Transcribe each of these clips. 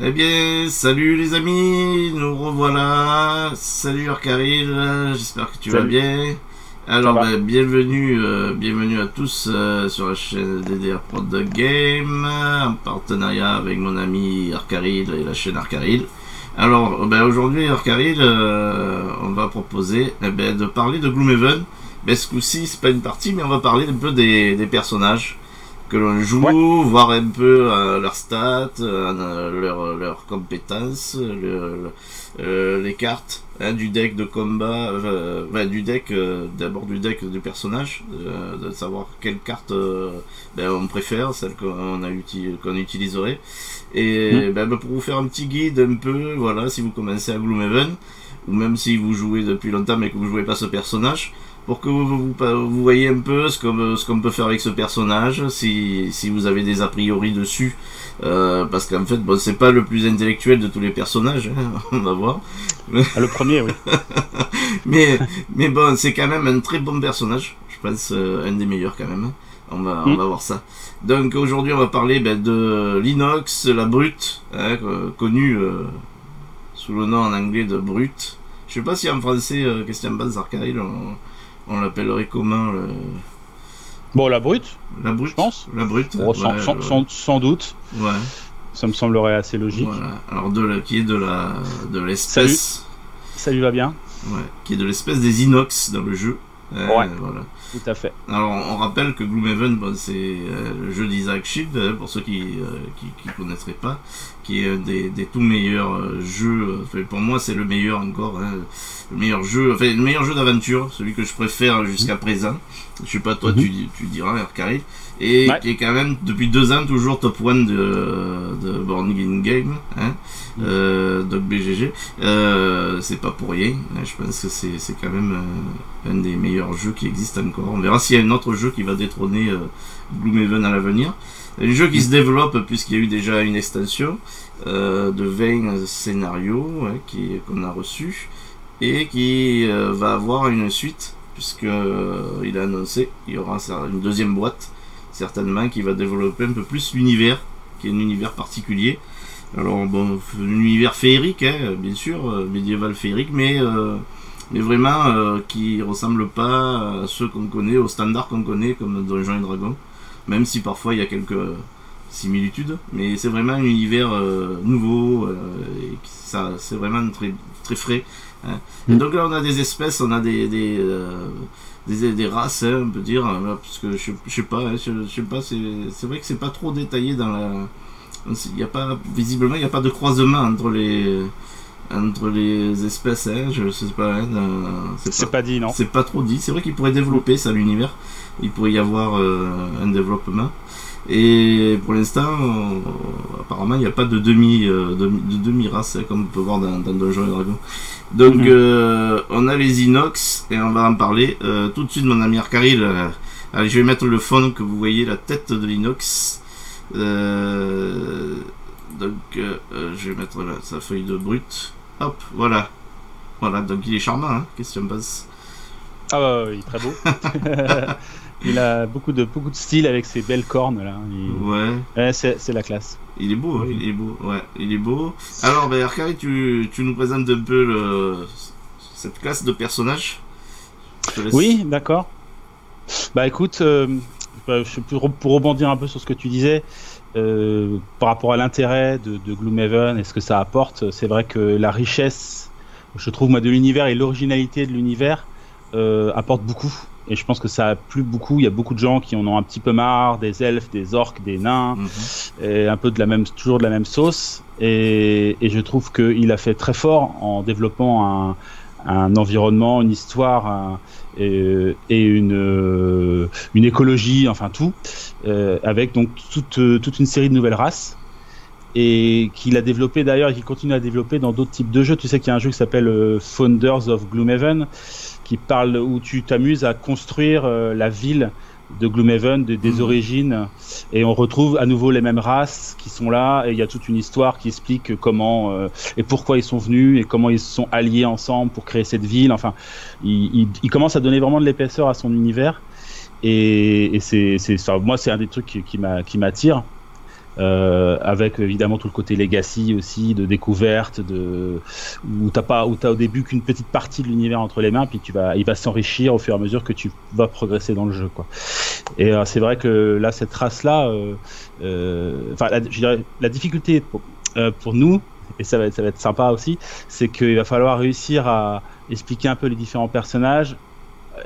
Eh bien, salut les amis, nous revoilà. Salut Arcaril, j'espère que tu vas bien. Alors, bah, bienvenue à tous sur la chaîne Des Dés Prod Games, en partenariat avec mon ami Arcaril et la chaîne Arcaril. Alors, bah, aujourd'hui Arcaril, on va proposer de parler de Gloomhaven. Mais ce coup-ci, c'est pas une partie, mais on va parler un peu des personnages que l'on joue, voir un peu leurs stats, leurs compétences, les cartes, du deck de combat, d'abord du deck du personnage, de savoir quelle carte on préfère, celle qu'on utiliserait. Et pour vous faire un petit guide un peu, voilà, si vous commencez à Gloomhaven, ou même si vous jouez depuis longtemps mais que vous ne jouez pas ce personnage, pour que vous voyez un peu ce qu'on peut faire avec ce personnage, si vous avez des a priori dessus, parce qu'en fait, bon, c'est pas le plus intellectuel de tous les personnages, hein, on va voir. Le premier, oui. mais bon, c'est quand même un très bon personnage, je pense, un des meilleurs quand même, on va voir ça. Donc aujourd'hui, on va parler de l'Inox, la Brute, hein, connue sous le nom en anglais de Brute. Je sais pas si en français, Christian Baz Arcaril, on l'appellerait comment le... Bon, la Brute. La Brute, je pense. La Brute. Oh, sans doute. Ouais. Ça me semblerait assez logique. Voilà. Alors, qui est de l'espèce. Ça lui va bien. Ouais. Qui est de l'espèce des Inox dans le jeu. Ouais. Voilà. Tout à fait. Alors, on rappelle que Gloomhaven, bon, c'est le jeu d'Isaac Shield, pour ceux qui connaîtraient pas, qui est des tout meilleurs jeux. Enfin, pour moi, c'est le meilleur encore, hein, le meilleur jeu d'aventure, celui que je préfère jusqu'à présent. Je sais pas, toi, tu diras, Arcaril. Et qui est quand même, depuis 2 ans, toujours top 1 de Board Game, hein, donc BGG. C'est pas pour rien, je pense que c'est quand même un des meilleurs jeux qui existent encore. On verra s'il y a un autre jeu qui va détrôner Gloomhaven à l'avenir. Un jeu qui se développe, puisqu'il y a eu déjà une extension de 20 scénarios, hein, qu'on a reçu, et qui va avoir une suite, puisqu'il a annoncé qu'il y aura une deuxième boîte, certainement, qui va développer un peu plus l'univers, qui est un univers particulier. Alors, bon, un univers féerique, hein, bien sûr, médiéval féerique, mais vraiment qui ressemble pas à ceux qu'on connaît, aux standards qu'on connaît, comme Donjons et Dragons, même si parfois il y a quelques similitudes, mais c'est vraiment un univers nouveau, et ça, c'est vraiment très, très frais. Hein. Et donc là, on a des espèces, on a des races, hein, on peut dire, là, parce que je sais pas, c'est vrai que c'est pas trop détaillé dans la... Il y a pas, visiblement, il n'y a pas de croisement entre les espèces, hein, je sais pas, hein, c'est pas dit, non, c'est pas trop dit. C'est vrai qu'il pourrait développer ça, l'univers, il pourrait y avoir un développement, et pour l'instant apparemment il n'y a pas de demi race, hein, comme on peut voir dans Donjons et Dragons. Donc on a les Inox et on va en parler tout de suite, mon ami Arcaril. Allez, je vais mettre le fond, que vous voyez la tête de l'Inox. Donc je vais mettre là sa feuille de Brute. Hop, voilà. Voilà, donc il est charmant, hein, question base. Ah bah oui, très beau. Il a beaucoup de style avec ses belles cornes là. Ouais, c'est la classe. Il est beau, hein, il est beau. Ouais, il est beau. Alors, bah, Arcaril, tu nous présentes un peu cette classe de personnages. Oui, d'accord. Bah écoute, pour rebondir un peu sur ce que tu disais, par rapport à l'intérêt de Gloomhaven et ce que ça apporte, c'est vrai que la richesse, je trouve, moi, de l'univers, et l'originalité de l'univers apporte beaucoup. Et je pense que ça a plu beaucoup. Il y a beaucoup de gens qui en ont un petit peu marre, des elfes, des orques, des nains, et un peu toujours de la même sauce. Et je trouve qu'il a fait très fort en développant un environnement, une histoire, et une écologie, enfin tout, avec donc toute une série de nouvelles races, et qu'il a développé d'ailleurs et qu'il continue à développer dans d'autres types de jeux. Tu sais qu'il y a un jeu qui s'appelle Founders of Gloomhaven, qui parle, où tu t'amuses à construire la ville de Gloomhaven, des origines, et on retrouve à nouveau les mêmes races qui sont là, et il y a toute une histoire qui explique comment et pourquoi ils sont venus, et comment ils se sont alliés ensemble pour créer cette ville. Enfin, il commence à donner vraiment de l'épaisseur à son univers, et c'est, moi, c'est un des trucs qui m'attire. avec évidemment tout le côté legacy aussi, de découverte, de... où t'as au début qu'une petite partie de l'univers entre les mains, puis il va s'enrichir au fur et à mesure que tu vas progresser dans le jeu, quoi. Et c'est vrai que là, cette race-là, la difficulté pour nous, et ça va être sympa aussi, c'est qu'il va falloir réussir à expliquer un peu les différents personnages,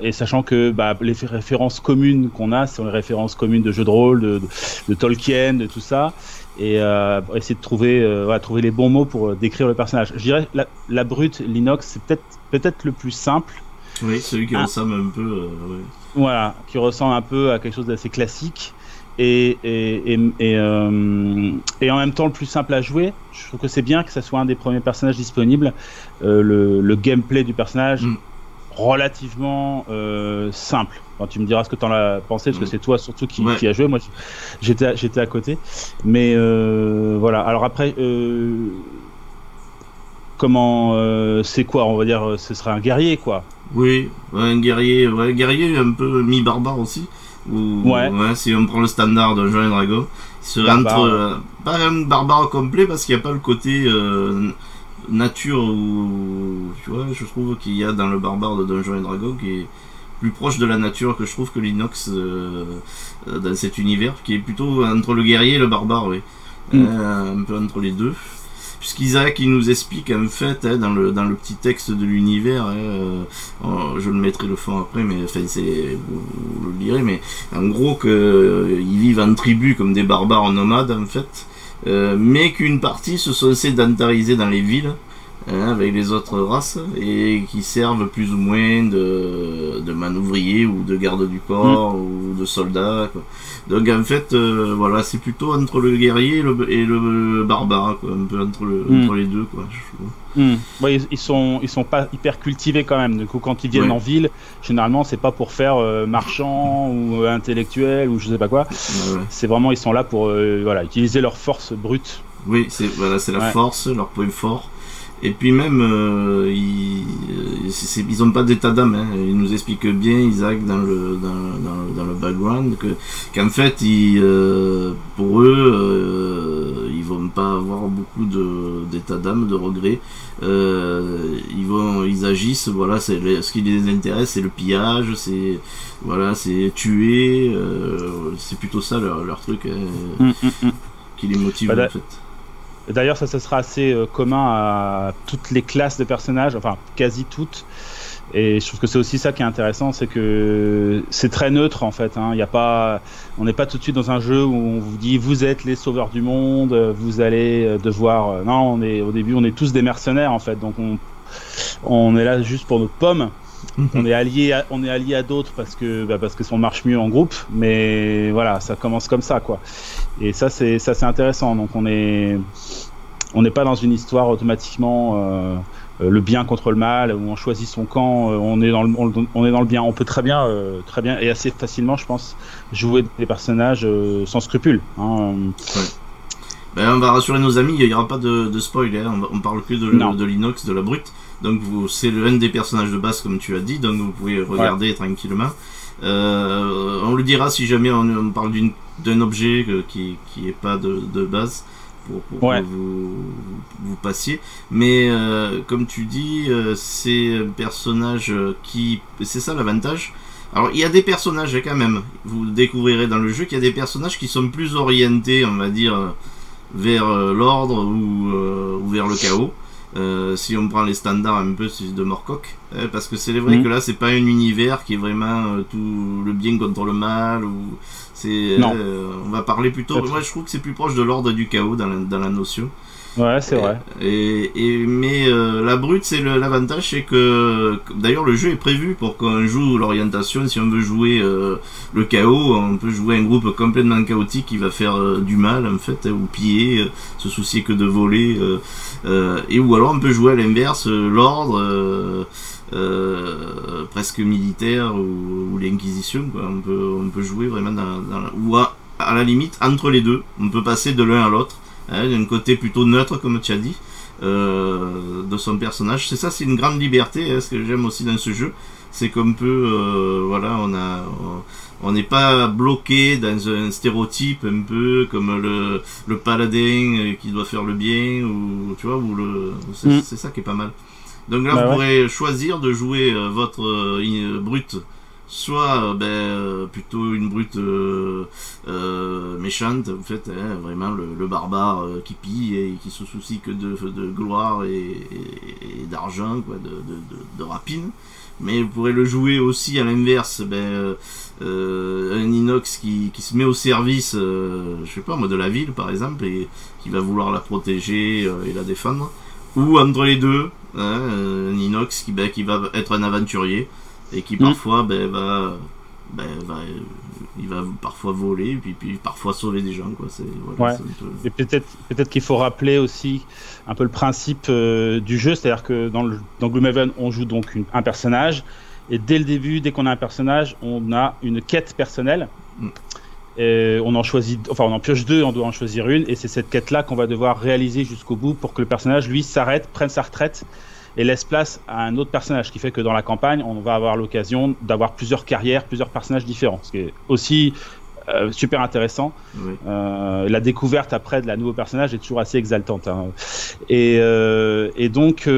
et sachant que les références communes qu'on a sont les références communes de jeux de rôle, de Tolkien, de tout ça, et essayer de trouver les bons mots pour décrire le personnage. Je dirais la brute, l'inox, c'est peut-être le plus simple. Oui, celui qui ressemble un peu... oui. Voilà, qui ressemble un peu à quelque chose d'assez classique. Et en même temps le plus simple à jouer. Je trouve que c'est bien que ça soit un des premiers personnages disponibles. Le gameplay du personnage relativement simple. Enfin, tu me diras ce que t'en as pensé, parce que c'est toi surtout qui a joué. Moi, j'étais à côté. Mais voilà. Alors après, c'est quoi, on va dire, ce serait un guerrier, quoi. Oui, un guerrier un peu mi-barbare aussi. Ou, si on prend le standard d'un Donjons et Dragons, ce barbare. Pas un barbare complet parce qu'il n'y a pas le côté nature, ou tu vois, je trouve qu'il y a dans le barbare de Donjons et Dragons qui est plus proche de la nature, que je trouve, que l'inox dans cet univers, qui est plutôt entre le guerrier et le barbare, oui. Un peu entre les deux, puisqu'Isaac il nous explique en fait, dans le petit texte de l'univers, je le mettrai le fond après, mais enfin, vous le lirez, mais en gros qu'ils vivent en tribu comme des barbares nomades en fait, mais qu'une partie se sont sédentarisés dans les villes, avec les autres races, et qui servent plus ou moins de manouvriers ou de gardes du corps ou de soldats, quoi. Donc en fait voilà, c'est plutôt entre le guerrier et le barbare, quoi, un peu entre les deux, quoi, je trouve. Ouais, ils sont pas hyper cultivés quand même, du coup quand ils viennent en ville, généralement c'est pas pour faire marchand ou intellectuel ou je sais pas quoi, c'est vraiment, ils sont là pour utiliser leur force brute. Oui, c'est la force, leur point fort. Et puis même, ils n'ont pas d'état d'âme, hein. Il nous explique bien, Isaac, dans le background, qu'en fait, pour eux, ils vont pas avoir beaucoup d'état d'âme, de regrets. Ils agissent, voilà, ce qui les intéresse, c'est le pillage, c'est tuer, c'est plutôt ça leur truc, hein, qui les motive en fait. D'ailleurs, ça sera assez commun à toutes les classes de personnages, enfin quasi toutes. Et je trouve que c'est aussi ça qui est intéressant, c'est que c'est très neutre en fait, hein. Y a pas, on n'est pas tout de suite dans un jeu où on vous dit vous êtes les sauveurs du monde, vous allez devoir... Non, au début on est tous des mercenaires en fait, donc on est là juste pour nos pommes. On est allié à d'autres parce que on marche mieux en groupe, mais voilà, ça commence comme ça, quoi. Et ça c'est intéressant. Donc on n'est pas dans une histoire automatiquement le bien contre le mal, où on choisit son camp. On est dans le bien. On peut très bien et assez facilement, je pense, jouer des personnages sans scrupules, hein. Ouais. Ben, on va rassurer nos amis, il n'y aura pas de spoil, hein. On parle que de l'inox, de la brute. Donc c'est l'un des personnages de base comme tu as dit, donc vous pouvez regarder tranquillement. On le dira si jamais on parle d'un objet qui n'est pas de base, pour que vous passiez. Mais comme tu dis, c'est un personnage qui... C'est ça l'avantage. Alors il y a des personnages quand même, vous découvrirez dans le jeu qu'il y a des personnages qui sont plus orientés, on va dire, vers l'ordre ou vers le chaos. Si on prend les standards un peu de Moorcock, parce que c'est vrai que là c'est pas un univers qui est vraiment tout le bien contre le mal, ou c'est on va parler plutôt, moi je trouve que c'est plus proche de l'ordre du chaos dans la notion. Ouais, c'est vrai. Mais la brute, c'est l'avantage, c'est que d'ailleurs le jeu est prévu pour qu'on joue l'orientation. Si on veut jouer le chaos, on peut jouer un groupe complètement chaotique qui va faire du mal en fait, ou piller, se soucier que de voler, et ou alors on peut jouer à l'inverse, l'ordre presque militaire, ou l'inquisition, quoi. On peut jouer vraiment ou à la limite entre les deux. On peut passer de l'un à l'autre. Il y a un côté plutôt neutre, comme tu as dit, de son personnage. C'est ça, c'est une grande liberté, hein, ce que j'aime aussi dans ce jeu. c'est comme peu, voilà, on n'est pas bloqué dans un stéréotype un peu comme le paladin qui doit faire le bien, ou tu vois, ou le, c'est ça qui est pas mal. Donc là, bah vous pourrez choisir de jouer votre brute, soit plutôt une brute méchante, en fait, hein, vraiment le barbare qui pille et qui se soucie que de gloire et d'argent, quoi, de rapine. Mais vous pourrez le jouer aussi à l'inverse, un inox qui se met au service, je sais pas moi, de la ville par exemple, et qui va vouloir la protéger et la défendre. Ou entre les deux, hein, un inox qui va être un aventurier et qui parfois il va parfois voler, puis parfois sauver des gens, quoi. Voilà, peu... Et peut-être qu'il faut rappeler aussi un peu le principe du jeu, c'est-à-dire que dans Gloomhaven, on joue donc un personnage, et dès le début, dès qu'on a un personnage, on a une quête personnelle. Et on en choisit, enfin on en pioche deux, on doit en choisir une, et c'est cette quête-là qu'on va devoir réaliser jusqu'au bout pour que le personnage, lui, s'arrête, prenne sa retraite et laisse place à un autre personnage, ce qui fait que dans la campagne, on va avoir l'occasion d'avoir plusieurs carrières, plusieurs personnages différents, ce qui est aussi super intéressant. Oui. La découverte après de la nouveau personnage est toujours assez exaltante, hein. Et donc,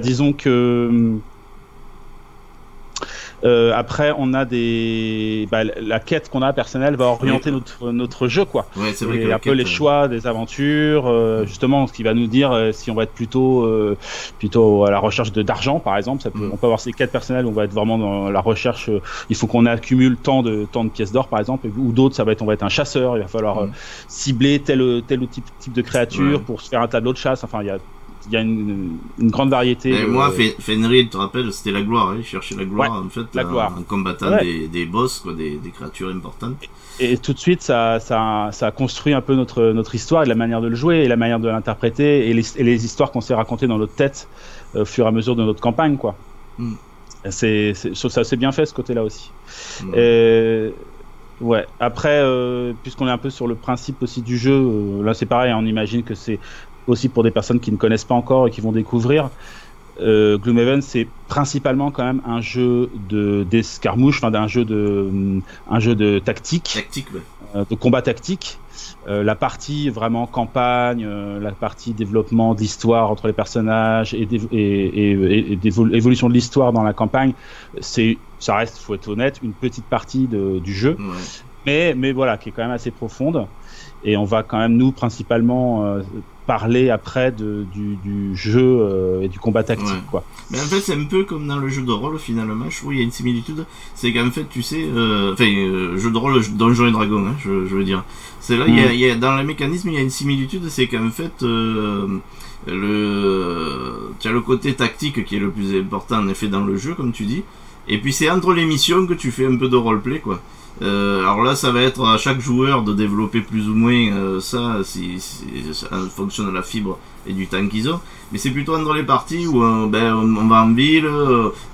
disons que... après, on a la quête qu'on a personnelle va orienter notre jeu, quoi. Ouais, c'est vrai. Et un peu les choix des aventures, justement, ce qui va nous dire si on va être plutôt à la recherche d'argent, par exemple. Ça peut, on peut avoir ces quêtes personnelles où on va être vraiment dans la recherche. Il faut qu'on accumule tant de pièces d'or, par exemple, ou d'autres. Ça va être, on va être un chasseur. Il va falloir cibler tel ou type de créature pour se faire un tableau de chasse. Enfin, il y a une grande variété. Et moi, Fenrir, tu te rappelles, c'était la gloire. Il cherchait la gloire, en fait, en combattant des boss, quoi, des créatures importantes. Et tout de suite, ça a construit un peu notre histoire, et la manière de le jouer, et la manière de l'interpréter, et les histoires qu'on s'est racontées dans notre tête au fur et à mesure de notre campagne, quoi. Ça s'est bien fait, ce côté-là aussi. Ouais. Après, puisqu'on est un peu sur le principe aussi du jeu, là, c'est pareil, on imagine que c'est aussi pour des personnes qui ne connaissent pas encore et qui vont découvrir. Gloomhaven, c'est principalement quand même un jeu d'escarmouche, enfin un jeu de tactique, de combat tactique. La partie vraiment campagne, la partie développement d'histoire entre les personnages et évolution de l'histoire dans la campagne, ça reste, faut être honnête, une petite partie du jeu, mais voilà, qui est quand même assez profonde. Et on va quand même, nous, principalement parler après du jeu et du combat tactique, quoi. Mais en fait, c'est un peu comme dans le jeu de rôle, finalement. Je trouve qu'il y a une similitude. C'est qu'en fait, tu sais... jeu de rôle, Donjons et Dragons, hein, je veux dire. C'est là, il y a, dans le mécanisme, il y a une similitude. C'est qu'en fait, tu as le côté tactique qui est le plus important, en effet, dans le jeu, comme tu dis. Et puis, c'est entre les missions que tu fais un peu de roleplay, quoi. Alors là, ça va être à chaque joueur de développer plus ou moins ça, en fonction de la fibre et du temps qu'ils ont. Mais c'est plutôt dans les parties où on va en ville,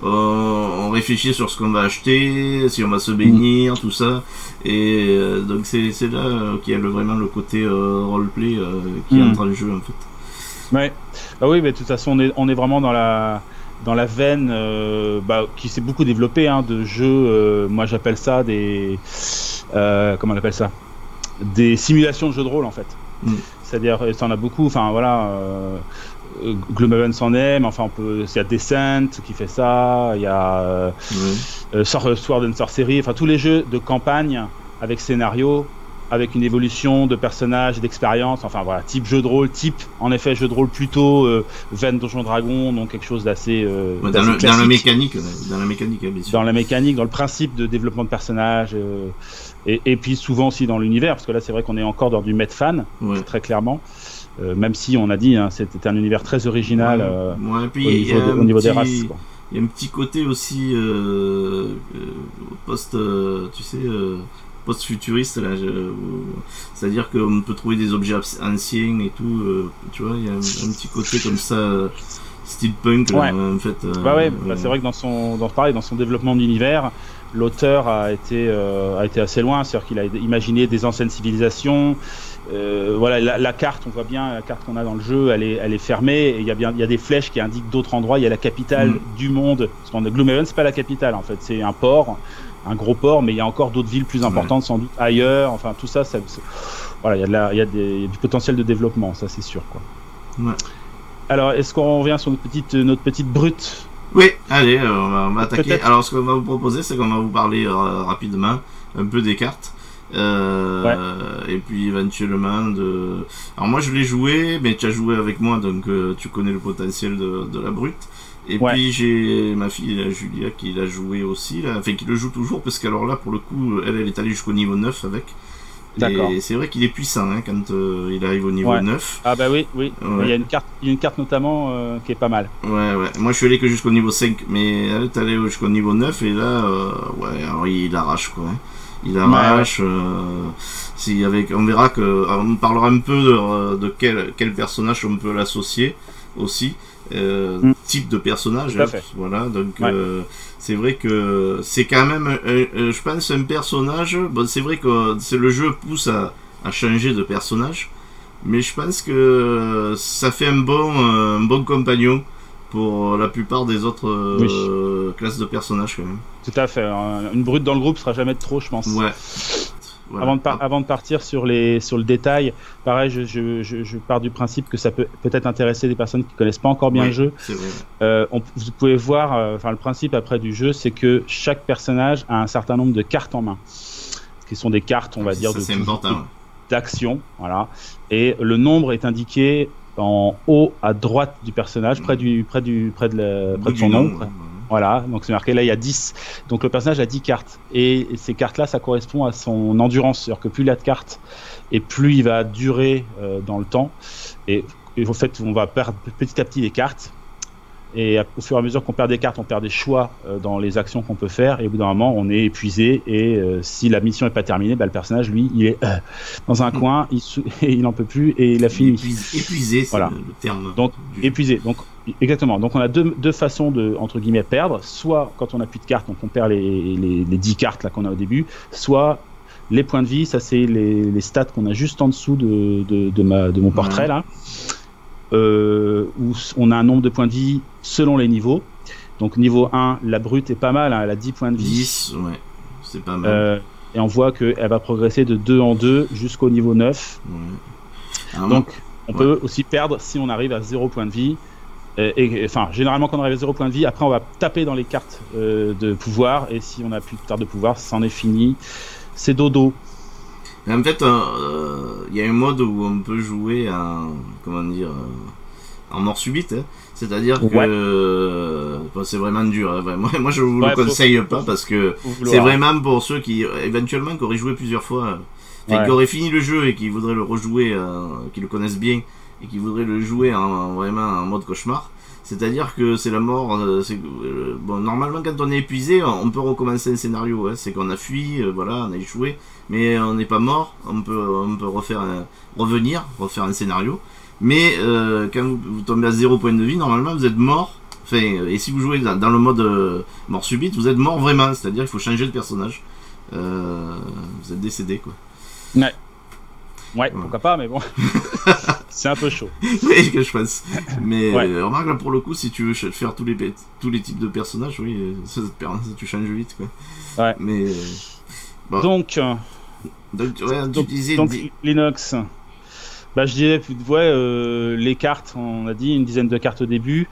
on réfléchit sur ce qu'on va acheter, si on va se bénir, tout ça. Et donc c'est là qu'il y a vraiment le côté roleplay qui entre en jeu, en fait. Ouais. Ah oui, mais de toute façon, on est vraiment dans la veine qui s'est beaucoup développée, hein, de jeux, moi j'appelle ça des simulations de jeux de rôle, en fait. C'est-à-dire, ça en a beaucoup, enfin voilà, Gloomhaven s'en est, mais enfin il y a Descent qui fait ça, il y a Sword and Sorcery, enfin tous les jeux de campagne avec scénario, avec une évolution de personnages, d'expériences, enfin voilà, type jeu de rôle, en effet jeu de rôle plutôt veine Donjons et Dragons, donc quelque chose d'assez dans la mécanique, dans le principe de développement de personnages, et puis souvent aussi dans l'univers, parce que là c'est vrai qu'on est encore dans du metfan, très clairement, même si on a dit, hein, c'était un univers très original, puis au niveau des races, quoi. Il y a un petit côté aussi post-futuriste, c'est-à-dire qu'on peut trouver des objets anciens et tout, tu vois, il y a un petit côté comme ça steampunk, ouais. En fait. Bah ouais, bah c'est vrai que dans son développement de l'univers, l'auteur a été assez loin, c'est-à-dire qu'il a imaginé des anciennes civilisations. Voilà, la carte, on voit bien la carte qu'on a dans le jeu, elle est fermée. Et il y a des flèches qui indiquent d'autres endroits. Il y a la capitale du monde. Parce que Gloomhaven, c'est pas la capitale en fait, c'est un port, un gros port, mais il y a encore d'autres villes plus importantes sans doute ailleurs. Enfin, tout ça, voilà, il y a du potentiel de développement, ça c'est sûr, quoi. Ouais. Alors, est-ce qu'on revient sur notre petite brute? Oui, allez, on va attaquer. Alors, ce qu'on va vous proposer, c'est qu'on va vous parler rapidement un peu des cartes. Et puis éventuellement de... Alors moi je l'ai joué, mais tu as joué avec moi, donc tu connais le potentiel de la brute. Et puis j'ai ma fille là, Julia, qui l'a joué aussi, là. Enfin qui le joue toujours, parce qu'alors là pour le coup elle est allée jusqu'au niveau 9 avec. Et c'est vrai qu'il est puissant hein, quand il arrive au niveau 9. Ah bah oui, oui. Ouais. Il y a une carte notamment qui est pas mal. Ouais, ouais. Moi je suis allé que jusqu'au niveau 5, mais elle est allée jusqu'au niveau 9 et là, alors il arrache quoi. Hein. Il arrache. Ouais, ouais. Si avec, on verra que, on parlera un peu de quel personnage on peut l'associer aussi, type de personnage. Hein, voilà, donc c'est vrai que c'est quand même, je pense, un personnage. Bon, c'est vrai que c'est le jeu pousse à changer de personnage, mais je pense que ça fait un bon compagnon pour la plupart des autres classes de personnages, quand même. Tout à fait. Une brute dans le groupe sera jamais trop, je pense. Ouais. Voilà. Avant de partir sur le détail, pareil, je pars du principe que ça peut peut-être intéresser des personnes qui connaissent pas encore bien le jeu. Vous pouvez voir, enfin le principe après du jeu, c'est que chaque personnage a un certain nombre de cartes en main, qui sont des cartes, on va dire, d'action, voilà. Et le nombre est indiqué en haut à droite du personnage, près de son nom. Voilà, donc c'est marqué là, il y a 10. Donc le personnage a 10 cartes. Et ces cartes-là, ça correspond à son endurance. C'est-à-dire que plus il a de cartes, et plus il va durer dans le temps. Et en fait, on va perdre petit à petit des cartes. Et au fur et à mesure qu'on perd des cartes, on perd des choix dans les actions qu'on peut faire. Et au bout d'un moment, on est épuisé. Et si la mission n'est pas terminée, bah, le personnage, lui, il est dans un coin, il n'en peut plus et il a fini. Épuisé, c'est voilà. Le terme. Donc, épuisé. Donc, exactement. Donc, on a deux façons de, entre guillemets, perdre. Soit quand on n'a plus de cartes, donc on perd les 10 cartes qu'on a au début. Soit les points de vie, ça, c'est les stats qu'on a juste en dessous de mon portrait, là. Où on a un nombre de points de vie selon les niveaux. Donc niveau 1, la brute est pas mal, hein, elle a 10 points de vie. 10, ouais, c'est pas mal. Et on voit qu'elle va progresser de 2 en 2 jusqu'au niveau 9. Ouais. Donc on peut aussi perdre si on arrive à 0 points de vie. Enfin, généralement quand on arrive à 0 points de vie, après on va taper dans les cartes de pouvoir, et si on n'a plus de cartes de pouvoir, c'en est fini. C'est dodo. En fait, il y a un mode où on peut jouer en mort subite, hein. C'est-à-dire que c'est vraiment dur. Hein. Moi, je vous le conseille pas parce que c'est vraiment pour ceux qui éventuellement auraient joué plusieurs fois, qui auraient fini le jeu et qui voudraient le rejouer, qui le connaissent bien et qui voudraient le jouer vraiment en mode cauchemar. C'est-à-dire que c'est la mort. Bon, normalement, quand on est épuisé, on peut recommencer un scénario. Hein. C'est qu'on a fui, voilà, on a échoué, mais on n'est pas mort. On peut revenir, refaire un scénario. Mais quand vous tombez à 0 point de vie, normalement, vous êtes mort. Enfin, et si vous jouez dans le mode mort subite, vous êtes mort vraiment. C'est-à-dire qu'il faut changer de personnage. Vous êtes décédé, quoi. Ouais. Ouais, pourquoi pas, mais bon, c'est un peu chaud. Oui, que je pense. Mais remarque, là, pour le coup, si tu veux faire tous les types de personnages, oui, ça tu changes vite, quoi. Ouais. Mais, bon. Donc Linux. Bah, je dirais, les cartes, on a dit, une dizaine de cartes au début.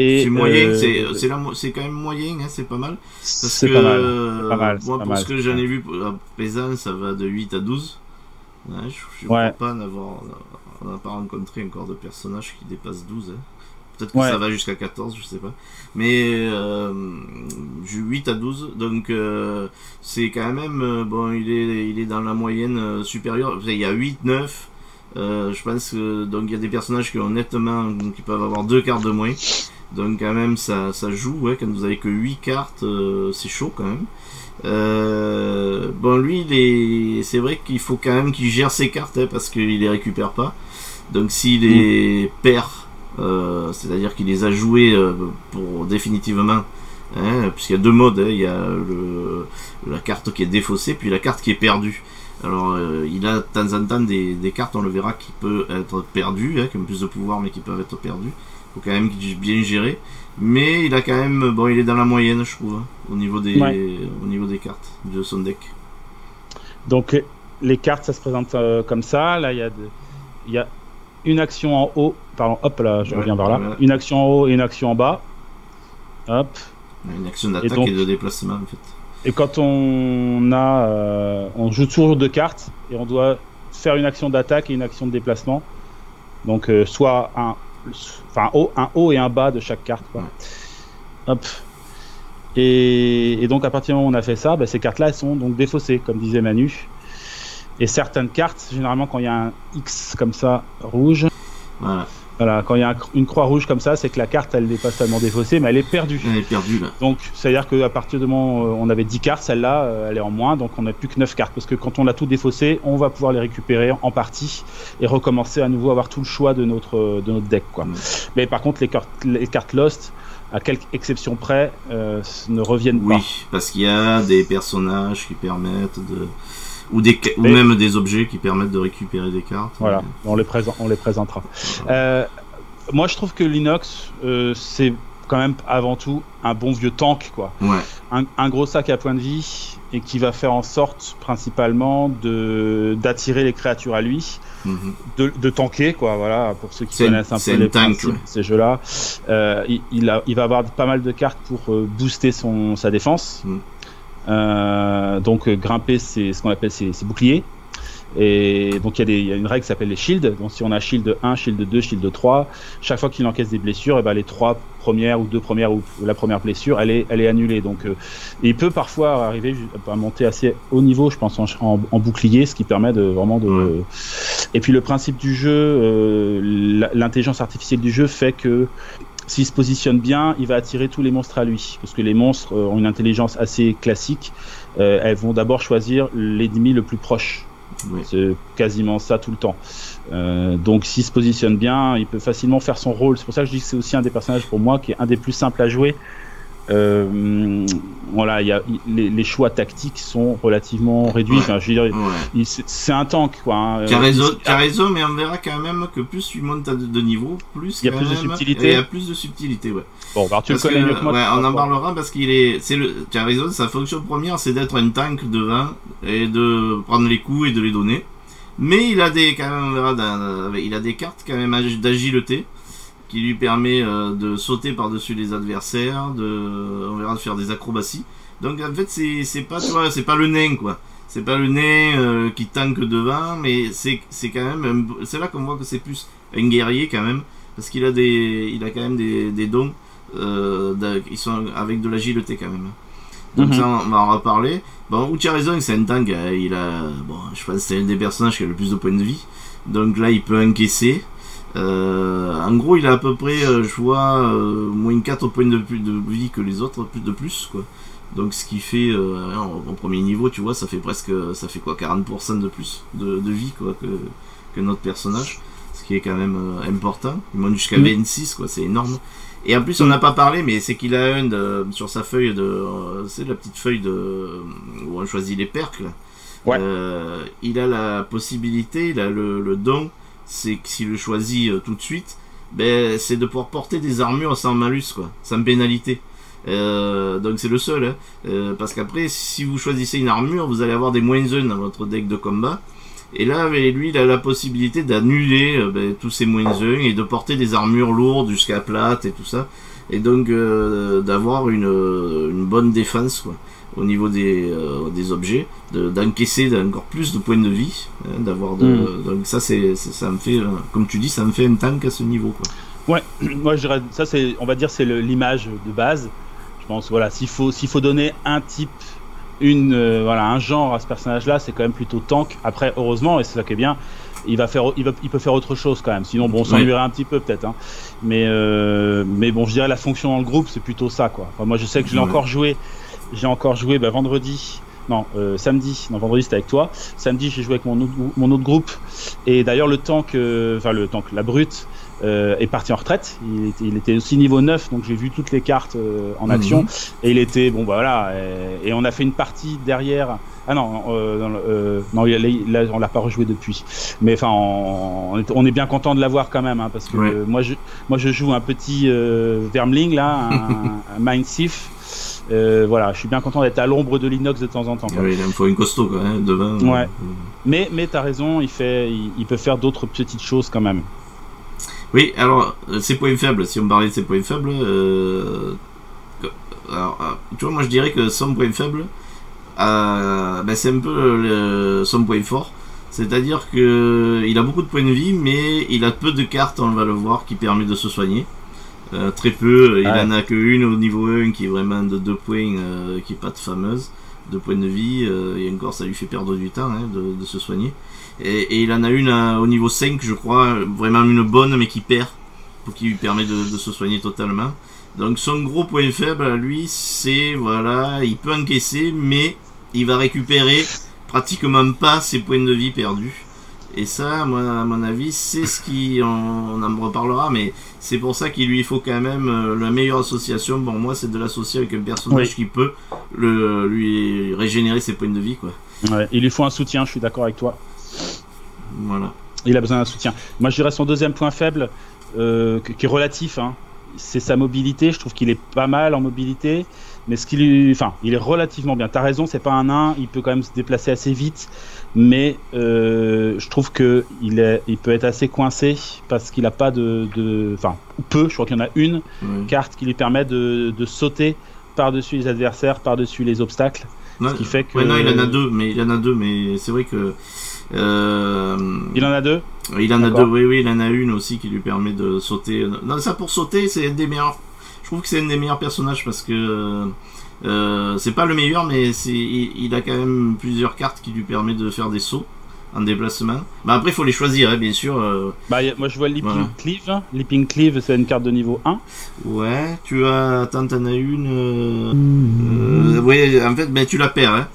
C'est moyen, c'est quand même moyen, hein, c'est pas mal. C'est pas mal. Moi, pour ce que j'en ai vu, à présent, ça va de 8 à 12. Ouais, je ne crois pas on n'a pas rencontré encore de personnage qui dépasse 12. Hein. Peut-être que ça va jusqu'à 14, je sais pas. Mais j'ai 8 à 12, donc c'est quand même bon. Il est dans la moyenne supérieure. Il y a 8, 9. Je pense que donc il y a des personnages qui ont nettement qui peuvent avoir 2 cartes de moins. Donc quand même ça joue. Ouais, quand vous avez que 8 cartes, c'est chaud quand même. Bon, lui, c'est vrai qu'il faut quand même qu'il gère ses cartes hein, parce qu'il les récupère pas. Donc s'il les perd, c'est-à-dire qu'il les a joués pour définitivement, hein, puisqu'il y a deux modes, hein, il y a la carte qui est défaussée, puis la carte qui est perdue. Alors il a de temps en temps des cartes, on le verra, qui peut être perdues, hein, qui ont plus de pouvoir mais qui peuvent être perdues. Faut quand même bien gérer, mais il a quand même, bon, il est dans la moyenne, je trouve, hein, au niveau des, ouais, au niveau des cartes de son deck. Donc les cartes, ça se présente comme ça. Là, il y a une action en haut, pardon, hop là, je reviens vers là. Voilà. Une action en haut et une action en bas. Hop. Une action d'attaque et de déplacement, en fait. Et quand on joue toujours deux cartes et on doit faire une action d'attaque et une action de déplacement. Donc soit un haut et un bas de chaque carte, quoi. Ouais. Hop. Et donc à partir du moment où on a fait ça, bah, ces cartes-là, elles sont donc défaussées, comme disait Manu. Et certaines cartes, généralement quand il y a un X comme ça, rouge, voilà, voilà, quand il y a une croix rouge comme ça, c'est que la carte, elle n'est pas seulement défaussée, mais elle est perdue. Elle est perdue, là. Donc, c'est-à-dire qu'à partir du moment où on avait 10 cartes, celle-là, elle est en moins, donc on n'a plus que 9 cartes. Parce que quand on a tout défaussé, on va pouvoir les récupérer en partie et recommencer à nouveau à avoir tout le choix de notre deck, quoi. Mmh. Mais par contre, les cartes Lost, à quelques exceptions près, ne reviennent pas. Oui, parce qu'il y a des personnages qui permettent de... Ou même des objets qui permettent de récupérer des cartes. Voilà, on les présentera. Voilà. Moi, je trouve que l'Inox, c'est quand même avant tout un bon vieux tank, quoi. Ouais. Un gros sac à points de vie et qui va faire en sorte, principalement, d'attirer les créatures à lui, de tanker, quoi. Voilà, pour ceux qui connaissent un peu les tanks, ouais, ces jeux-là. Il va avoir pas mal de cartes pour booster sa défense. Mm. Donc grimper, c'est ce qu'on appelle ses boucliers, et donc il y a une règle qui s'appelle les shields. Donc si on a shield 1, shield 2, shield 3, chaque fois qu'il encaisse des blessures, et ben les 3 premières ou 2 premières ou la première blessure, elle est annulée. Donc il peut parfois arriver à monter assez haut niveau, je pense, en bouclier, ce qui permet de vraiment de... Ouais. Et puis le principe du jeu, l'intelligence artificielle du jeu fait que s'il se positionne bien, il va attirer tous les monstres à lui. Parce que les monstres ont une intelligence assez classique. Elles vont d'abord choisir l'ennemi le plus proche. Oui. C'est quasiment ça tout le temps. Donc s'il se positionne bien, il peut facilement faire son rôle. C'est pour ça que je dis que c'est aussi un des personnages, pour moi, qui est un des plus simples à jouer. Voilà, les choix tactiques sont relativement réduits. Ouais, enfin, je veux dire, ouais, c'est un tank, quoi. Hein. Carrezo, mais on verra quand même que plus tu montes de niveau, plus il y a plus de subtilité. Il y a plus de subtilité, ouais. Bon, bah, tu le connais mieux que moi. Ouais, on en parlera parce qu'il est. C'est le Carrezo, sa fonction première, c'est d'être un tank devant et de prendre les coups et de les donner. Mais il a des, quand même, on verra, il a des cartes quand même d'agilité, qui lui permet de sauter par-dessus les adversaires, on verra, de faire des acrobaties. Donc en fait, c'est pas le nain, quoi. C'est pas le nain qui tank devant, mais c'est quand même, c'est là qu'on voit que c'est plus un guerrier quand même, parce qu'il a quand même des dons, ils sont avec de l'agileté quand même. Donc ça, on va en reparler. Bon, Ucharizong, c'est un tank, il a, bon, je pense que c'est un des personnages qui a le plus de points de vie. Donc là, il peut encaisser. En gros, il a à peu près, je vois, moins 4 points de vie que les autres, plus de plus, quoi. Donc, ce qui fait, au premier niveau, tu vois, ça fait quoi, 40% de plus de vie, quoi, que notre personnage. Ce qui est quand même important. Il monte jusqu'à 26, quoi, c'est énorme. Et en plus, on n'a pas parlé, mais c'est qu'il a sur sa feuille c'est la petite feuille où on choisit les percles. Ouais. Il a la possibilité, il a le don. C'est que s'il le choisit tout de suite, ben, c'est de pouvoir porter des armures sans malus, quoi, sans pénalité. Donc c'est le seul, hein, parce qu'après, si vous choisissez une armure, vous allez avoir des -1 dans votre deck de combat. Et là, lui, il a la possibilité d'annuler tous ces -1 et de porter des armures lourdes jusqu'à plates et tout ça. Et donc d'avoir une bonne défense, quoi, au niveau des objets, d'encaisser encore plus de points de vie, hein, d'avoir donc ça ça me fait, comme tu dis, ça me fait un tank à ce niveau, quoi. Ouais, moi je dirais ça, c'est, on va dire, c'est l'image de base, je pense. Voilà, s'il faut donner un type, voilà, un genre à ce personnage là, c'est quand même plutôt tank. Après, heureusement, et c'est ça qui est bien, il peut faire autre chose quand même, sinon bon, on s'ennuierait un petit peu peut-être, hein. Mais bon, je dirais la fonction dans le groupe, c'est plutôt ça, quoi. Enfin, moi je sais que je l'ai encore joué. J'ai encore joué, bah, vendredi, c'était avec toi. Samedi, j'ai joué avec mon autre groupe. Et d'ailleurs, le tank, la brute, est parti en retraite. Il était aussi niveau 9, donc j'ai vu toutes les cartes en action. Et il était, bon bah voilà, et on a fait une partie derrière. Ah non, non, là on l'a pas rejoué depuis. Mais enfin, on est bien content de l'avoir quand même, hein, parce que ouais. moi je joue un petit vermling là, un mindsief. Voilà, je suis bien content d'être à l'ombre de l'inox de temps en temps. Oui, il faut une costaud quoi, hein, demain. Ouais. Mais t'as raison, il peut faire d'autres petites choses quand même. Oui, alors ses points faibles. Si on parlait de ses points faibles, alors, tu vois, moi je dirais que son point faible, ben, c'est un peu son point fort. C'est-à-dire que il a beaucoup de points de vie, mais il a peu de cartes. On va le voir, qui permet de se soigner. Très peu, il en a qu'une au niveau 1 qui est vraiment de 2 points, qui est pas de fameuse, 2 points de vie, et encore ça lui fait perdre du temps hein, de se soigner. Et il en a une au niveau 5 je crois, vraiment une bonne mais qui perd, pour qui lui permet de se soigner totalement. Donc son gros point faible à lui c'est, voilà, il peut encaisser mais il va récupérer pratiquement pas ses points de vie perdus. Et ça, moi, à mon avis, c'est ce qui, on en reparlera, mais c'est pour ça qu'il lui faut quand même la meilleure association. Bon, moi, c'est de l'associer avec un personnage qui peut lui régénérer ses points de vie, quoi. Ouais, il lui faut un soutien, je suis d'accord avec toi. Voilà. Il a besoin d'un soutien. Moi, je dirais son deuxième point faible, qui est relatif, hein, c'est sa mobilité. Je trouve qu'il est pas mal en mobilité. Mais ce qui lui, enfin, il est relativement bien. T'as raison, c'est pas un nain. Il peut quand même se déplacer assez vite, mais je trouve que il peut être assez coincé parce qu'il a pas de, enfin, peu. Je crois qu'il y en a une carte qui lui permet de sauter par-dessus les adversaires, par-dessus les obstacles, non, ce qui fait que. Ouais, non, il en a deux, mais c'est vrai que. Il en a deux. Il en a deux. Oui, il en a une aussi qui lui permet de sauter. Non, ça pour sauter, c'est des meilleurs. Je trouve que c'est un des meilleurs personnages parce que c'est pas le meilleur mais il a quand même plusieurs cartes qui lui permettent de faire des sauts en déplacement. Bah après il faut les choisir hein, bien sûr. Moi je vois Leaping Cleave. Leaping Cleave c'est une carte de niveau 1. Ouais, t'en as une. Ouais, en fait ben, tu la perds. Hein.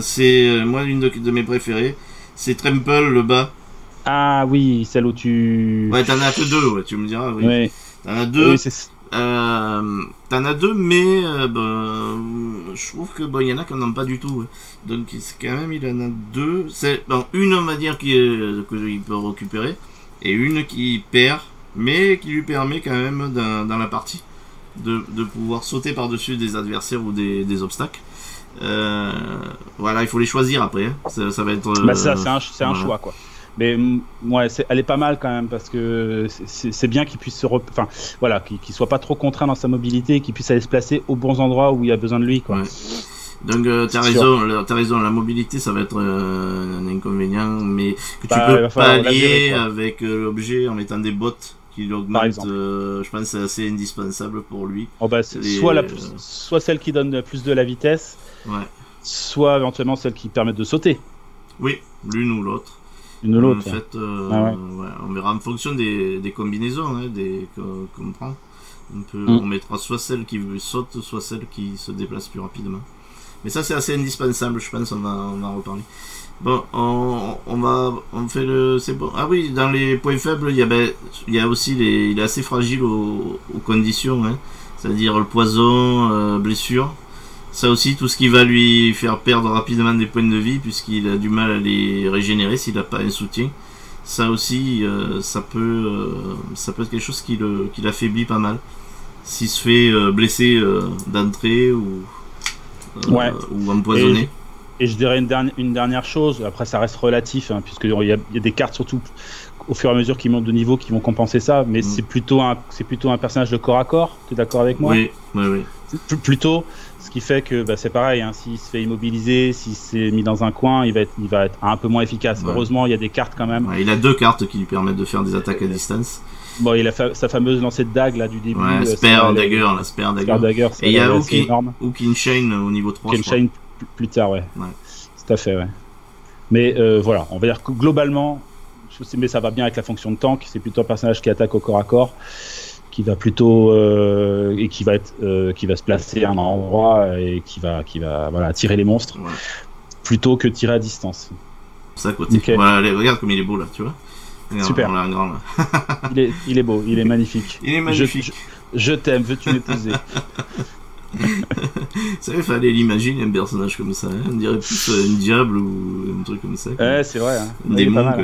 C'est moi l'une de mes préférées. C'est Trample le bas. Ah oui, celle où tu. Ouais, t'en as que deux, ouais, tu me diras. Oui. Ouais. T'en as deux. Oui, t'en as deux mais bah, je trouve que bon, y en a qui n'en ont pas du tout ouais. Donc quand même il en a deux c'est bon, une on va dire qu'il peut récupérer et une qui perd mais qui lui permet quand même dans la partie de pouvoir sauter par dessus des adversaires ou des obstacles voilà il faut les choisir après hein. ça va être bah ça c'est un choix quoi. Mais ouais, elle est pas mal quand même parce que c'est bien qu'il puisse enfin voilà, qu'il soit pas trop contraint dans sa mobilité et qu'il puisse aller se placer aux bons endroits où il y a besoin de lui quoi. Ouais. Donc t'as raison, la mobilité ça va être un inconvénient mais que tu peux pallier avec l'objet en mettant des bottes qui l'augmentent. Je pense c'est assez indispensable pour lui. Oh, bah, soit celle qui donne plus de la vitesse, ouais. Soit éventuellement celle qui permet de sauter. Oui, l'une ou l'autre. Une l'autre. En fait, ouais, on verra en fonction des combinaisons, hein, qu'on prend. On mettra soit celle qui saute, soit celle qui se déplace plus rapidement. Mais ça, c'est assez indispensable, je pense. On va en reparler. Bon, on fait le. C'est bon. Ah oui, dans les points faibles, il y a aussi il est assez fragile aux conditions, hein, c'est-à-dire le poison, blessure. Ça aussi, tout ce qui va lui faire perdre rapidement des points de vie, puisqu'il a du mal à les régénérer s'il n'a pas un soutien. Ça aussi, ça peut être quelque chose qui l'affaiblit pas mal. S'il se fait blesser d'entrée ou empoisonner. Et je dirais une dernière chose, après ça reste relatif, hein, puisqu'il y a des cartes surtout au fur et à mesure qui montent de niveau qui vont compenser ça, mais c'est plutôt un personnage de corps à corps, tu es d'accord avec moi ? Oui. Plutôt, ce qui fait que bah, c'est pareil, hein, s'il se fait immobiliser, s'il s'est mis dans un coin, il va être un peu moins efficace. Ouais. Heureusement, il y a des cartes quand même. Ouais, il a deux cartes qui lui permettent de faire des attaques à distance. Bon, il a sa fameuse lancée de dague là du début. Ouais, Spear Dagger, la Spear Dagger. Et il y a Hooking Chain au niveau 3. Hooking Chain plus tard, ouais. Tout à fait, ouais. Mais voilà, on va dire que globalement, mais ça va bien avec la fonction de tank, c'est plutôt un personnage qui attaque au corps à corps, qui va plutôt et qui va se placer à un endroit et qui va voilà tirer les monstres plutôt que tirer à distance. Ça à côté. Okay. Voilà, regarde comme il est beau là, tu vois. Non, super. Il est beau, il est magnifique. Il est magnifique. Je t'aime, veux-tu m'épouser? Ça il fallait l'imaginer, un personnage comme ça. Hein. On dirait plus un diable ou un truc comme ça. Ouais, c'est vrai. Hein. Des monks,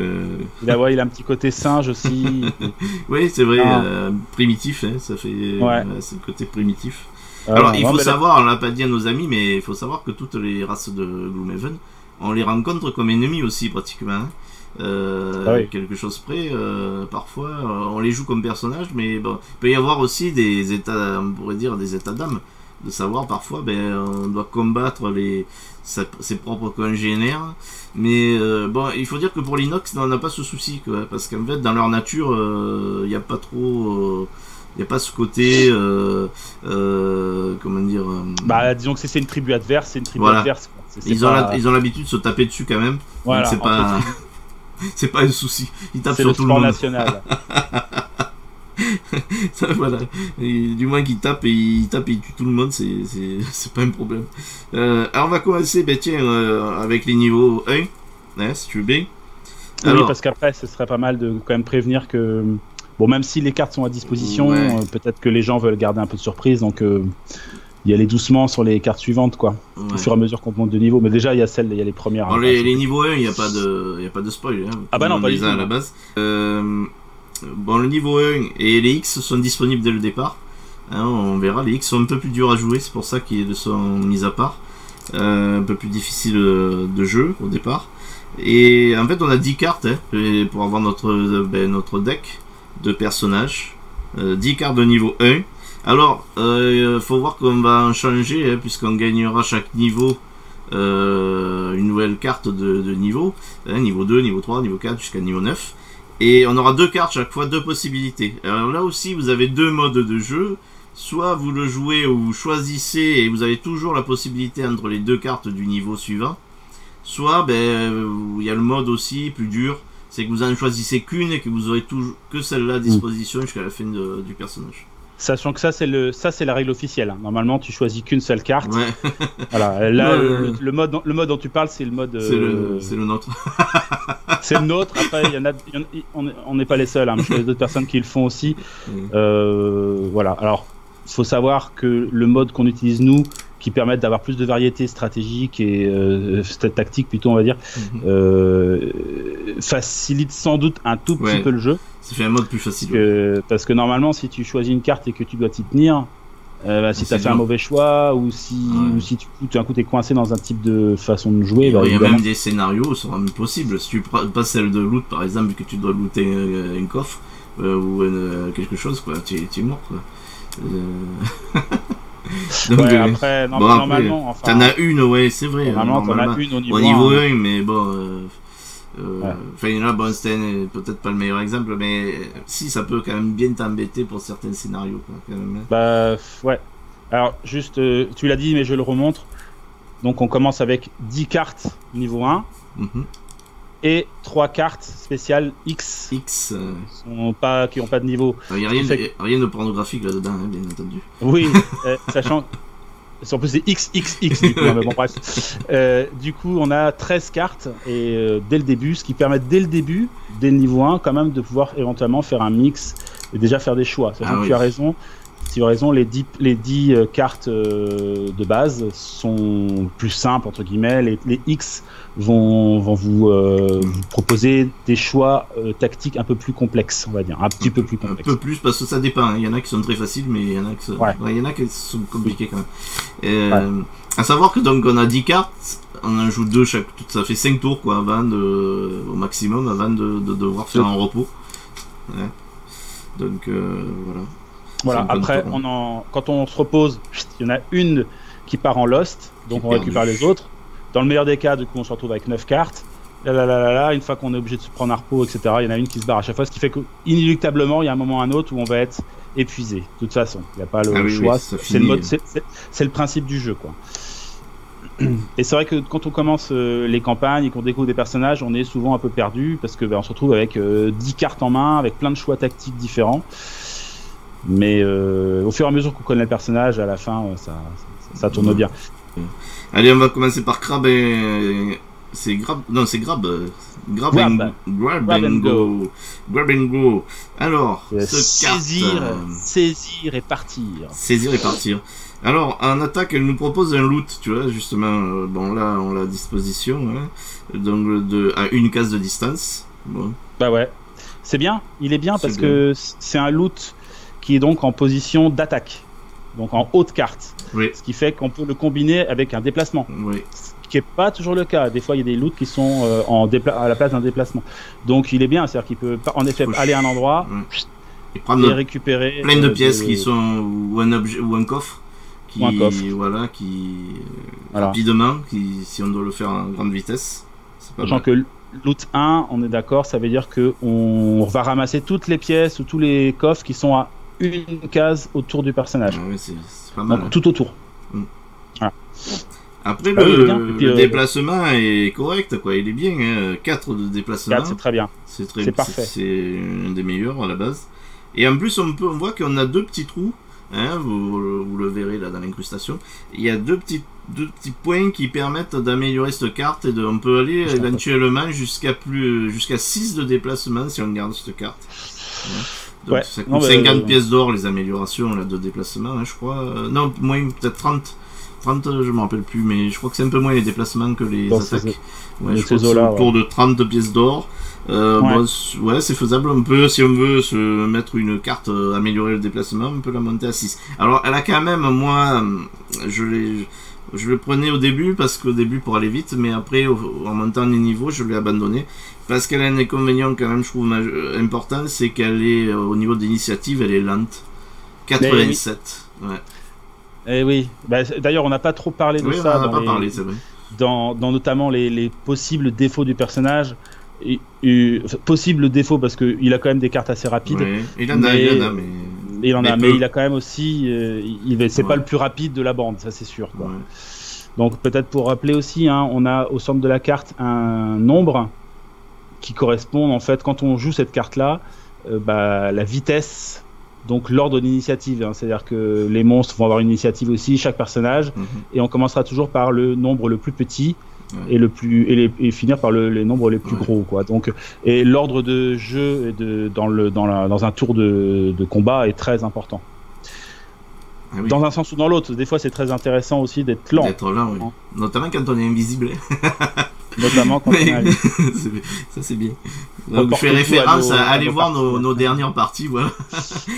il a un petit côté singe aussi. Oui, c'est vrai, primitif. Hein, ça fait ce côté primitif. Alors, il faut savoir, on l'a pas dit à nos amis, mais il faut savoir que toutes les races de Gloomhaven, on les rencontre comme ennemis aussi, pratiquement. Quelque chose près, parfois on les joue comme personnages, mais bon, il peut y avoir aussi des états, on pourrait dire des états d'âme, de savoir parfois on doit combattre ses propres congénères, mais bon, il faut dire que pour l'inox on n'a pas ce souci, quoi, parce qu'en fait dans leur nature il n'y a pas trop... Il n'y a pas ce côté, comment dire... disons que c'est une tribu adverse, c'est une tribu adverse. Quoi. Ils ont l'habitude de se taper dessus quand même, voilà, donc c'est pas un souci, ils tapent sur tout le monde. C'est le sport national. Ça, voilà. Et, du moins qu'ils tapent, et ils tuent tout le monde, c'est pas un problème. Alors on va commencer avec les niveaux 1, si tu veux bien. Alors, oui, parce qu'après ce serait pas mal de quand même prévenir que... Bon, même si les cartes sont à disposition, peut-être que les gens veulent garder un peu de surprise, donc y aller doucement sur les cartes suivantes, quoi, au fur et à mesure qu'on monte de niveau. Mais déjà, il y a les premières. Alors, les niveaux 1, il n'y a pas de spoil. Hein. Ah bah non, pas du tout. À la base. Bon, le niveau 1 et les X sont disponibles dès le départ. Hein, on verra, les X sont un peu plus durs à jouer, c'est pour ça qu'ils sont mis à part. Un peu plus difficiles de jeu au départ. Et en fait, on a 10 cartes hein, pour avoir notre deck de personnages, 10 cartes de niveau 1. Alors faut voir qu'on va en changer, hein, puisqu'on gagnera chaque niveau une nouvelle carte de niveau, hein, niveau 2, niveau 3, niveau 4 jusqu'à niveau 9, et on aura 2 cartes chaque fois, 2 possibilités. Alors là aussi vous avez 2 modes de jeu, soit vous le jouez ou vous choisissez et vous avez toujours la possibilité entre les 2 cartes du niveau suivant, soit il y a le mode aussi plus dur, c'est que vous en choisissez qu'une et que vous aurez toujours que celle-là à disposition jusqu'à la fin du personnage. Sachant que ça, c'est la règle officielle. Hein. Normalement, tu choisis qu'une seule carte. Ouais. Voilà. Là, le mode dont tu parles, c'est le mode... c'est le nôtre. C'est le nôtre. Après, on n'est pas les seuls. Hein. Je connais d'autres personnes qui le font aussi. Voilà. Alors, il faut savoir que le mode qu'on utilise, nous, qui permettent d'avoir plus de variété stratégique et tactique plutôt, on va dire, facilite sans doute un tout petit peu le jeu. Ça fait un mode plus facile. Parce que normalement, si tu choisis une carte et que tu dois t'y tenir, si tu as fait un mauvais choix ou si tout d'un coup tu es coincé dans un type de façon de jouer... Il y a même des scénarios qui sont impossibles. Si tu passes celle de loot, par exemple, que tu dois looter un coffre ou quelque chose, quoi, tu es mort. Quoi. Donc, après, normalement, enfin, t'en as une, c'est vrai. Normalement, t'en as une au niveau 1, mais bon. Là, Bonstein, peut-être pas le meilleur exemple, mais si, ça peut quand même bien t'embêter pour certains scénarios. Quoi, quand même, hein. Alors, juste, tu l'as dit, mais je le remontre. Donc, on commence avec 10 cartes niveau 1 et 3 cartes spéciales X. Qui n'ont pas de niveau. Il n'y a rien de pornographique là-dedans, hein, bien entendu. Oui, sachant... En plus, c'est XXX, du coup. Hein, mais bon, bref. Du coup, on a 13 cartes, et dès le début, ce qui permet dès le début, dès le niveau 1, quand même, de pouvoir éventuellement faire un mix, et déjà faire des choix. Sachant que tu as raison, les 10 cartes de base sont plus simples, entre guillemets. Les X vont vous proposer des choix tactiques un peu plus complexes, on va dire. Un petit peu plus complexes. Un peu plus, parce que ça dépend. Hein. Il y en a qui sont très faciles, mais il y en a qui sont compliqués quand même. À savoir que donc on a 10 cartes, on en joue 2 chaque. Ça fait 5 tours quoi, au maximum avant de devoir faire un repos. Ouais. Donc voilà. Voilà, après, quand on se repose, il y en a une qui part en Lost, donc on récupère les autres. Dans le meilleur des cas, du coup, on se retrouve avec 9 cartes. Une fois qu'on est obligé de se prendre un repos, etc., il y en a une qui se barre à chaque fois, ce qui fait qu'inéluctablement, il y a un moment ou un autre où on va être épuisé, de toute façon. Il n'y a pas le choix, c'est le principe du jeu, quoi. Et c'est vrai que quand on commence les campagnes et qu'on découvre des personnages, on est souvent un peu perdu, parce qu'on se retrouve avec 10 cartes en main, avec plein de choix tactiques différents. Mais au fur et à mesure qu'on connaît le personnage, à la fin, ça tourne bien. Allez, on va commencer par Crabbe et C'est grab. Non, c'est grab. Grab and go. Grab and go. Alors, saisir et partir. Saisir et partir. Alors, en attaque, elle nous propose un loot, tu vois, justement. Bon, là, on l'a à disposition. Ouais. Donc, à une case de distance. Bon. Bah ouais. C'est bien. Il est bien parce que c'est un loot qui est donc en position d'attaque. Donc en haute carte. Oui. Ce qui fait qu'on peut le combiner avec un déplacement. Oui. Qui n'est pas toujours le cas. Des fois, il y a des loots qui sont à la place d'un déplacement. Donc, il est bien, c'est-à-dire qu'il peut, en effet, aller à un endroit et récupérer plein de pièces qui sont ou un objet ou un coffre, qui rapidement, si on doit le faire à grande vitesse. Sachant que loot 1, on est d'accord, ça veut dire que on va ramasser toutes les pièces ou tous les coffres qui sont à une case autour du personnage. Ah, oui, c'est pas mal. Donc, tout autour. Voilà. Après, le déplacement est correct, quoi. Il est bien, hein. 4 de déplacement. 4, c'est très bien. C'est parfait. C'est un des meilleurs à la base. Et en plus, on voit qu'on a deux petits trous, hein, vous le verrez là dans l'incrustation. Il y a deux petits points qui permettent d'améliorer cette carte. Et on peut aller éventuellement jusqu'à 6 de déplacement si on garde cette carte. Donc, ça coûte 50 pièces d'or, les améliorations là, de déplacement, hein, je crois. Non, moins peut-être 30. 30, je ne me rappelle plus, mais je crois que c'est un peu moins les déplacements que les attaques. Ouais, je crois que c'est autour de 30 pièces d'or. C'est faisable. On peut, si on veut se mettre une carte, améliorer le déplacement, on peut la monter à 6. Alors, elle a quand même, moi, je le prenais au début, parce qu'au début, pour aller vite, mais après, en montant les niveaux, je l'ai abandonné. Parce qu'elle a un inconvénient quand même, je trouve, important, c'est qu'elle est, au niveau d'initiative, elle est lente. 87, ouais. Eh oui, bah, d'ailleurs on n'a pas trop parlé de ça dans notamment les possibles défauts du personnage, possibles défauts parce qu'il a quand même des cartes assez rapides. Oui. Il en a, mais il a quand même aussi, c'est pas le plus rapide de la bande, ça c'est sûr. Quoi. Ouais. Donc peut-être pour rappeler aussi, hein, on a au centre de la carte un nombre qui correspond en fait quand on joue cette carte-là, la vitesse. Donc l'ordre d'initiative, hein, c'est-à-dire que les monstres vont avoir une initiative aussi, chaque personnage, et on commencera toujours par le nombre le plus petit et finir par les nombres les plus gros, quoi. Donc et l'ordre de jeu dans un tour de combat est très important. Ah oui. Dans un sens ou dans l'autre, des fois c'est très intéressant aussi d'être lent. Oui. Notamment quand on est invisible. Notamment quand on est ça c'est bien. Donc, je fais référence à aller voir nos dernières parties, voilà.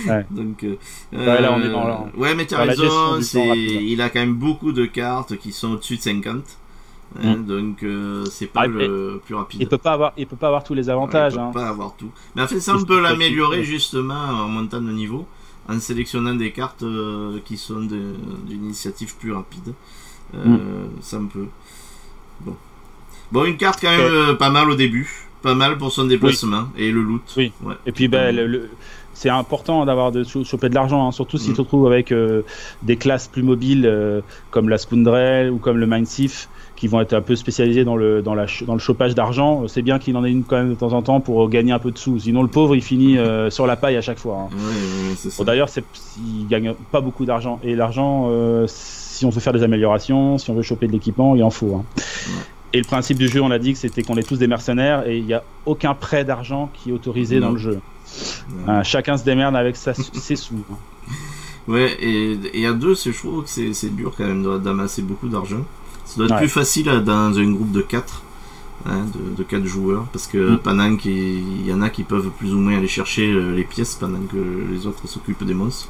Ouais. Donc, là, on est dans là. Ouais, mais tu as raison, il a quand même beaucoup de cartes qui sont au-dessus de 50. Hein, donc c'est pas le plus rapide. Il peut pas avoir tous les avantages. Il peut pas avoir tout. Mais en fait, ça on peut l'améliorer justement en montant de niveau, en sélectionnant des cartes qui sont d'une initiative plus rapide. Ça me peut. Bon, une carte quand même pas mal au début. Pas mal pour son déplacement et le loot. Oui. Ouais. Et puis c'est important d'avoir choper de l'argent, hein, surtout si tu te trouves avec des classes plus mobiles comme la Scoundrel ou comme le Mindsief qui vont être un peu spécialisés dans le chopage d'argent. C'est bien qu'il en ait une quand même de temps en temps pour gagner un peu de sous. Sinon le pauvre il finit sur la paille à chaque fois. Hein. Bon, d'ailleurs il gagne pas beaucoup d'argent et l'argent si on veut faire des améliorations, si on veut choper de l'équipement, il en faut. Hein. Ouais. Et le principe du jeu, on l'a dit, c'était qu'on est tous des mercenaires et il n'y a aucun prêt d'argent qui est autorisé dans le jeu. Chacun se démerde avec ses sous. Ouais, et à deux, je trouve que c'est dur quand même d'amasser beaucoup d'argent. Ça doit être plus facile dans un groupe de 4, hein, de 4 joueurs, parce que pendant qu'il y en a qui peuvent plus ou moins aller chercher les pièces pendant que les autres s'occupent des monstres.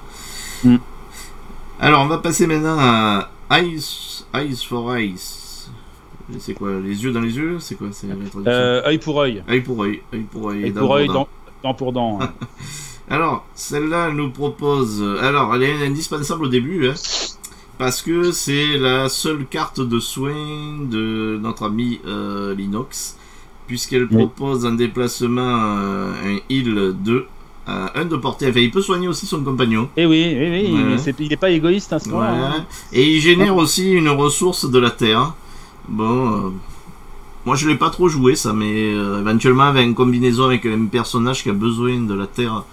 Alors, on va passer maintenant à Eyes for Eyes. C'est quoi, les yeux dans les yeux? C'est quoi, c'est la traduction? Œil pour œil. Œil pour œil. Œil pour œil. Œil pour œil, dent pour dent. Alors, celle-là, elle nous propose. Alors, elle est indispensable au début, hein, parce que c'est la seule carte de soin de notre ami Linox, puisqu'elle propose un déplacement, un heal 2. Un de portée, enfin, il peut soigner aussi son compagnon. Et il n'est pas égoïste à ce moment-là. Hein. Et il génère aussi une ressource de la terre. Bon, moi je l'ai pas trop joué ça, mais éventuellement avec une combinaison avec un personnage qui a besoin de la terre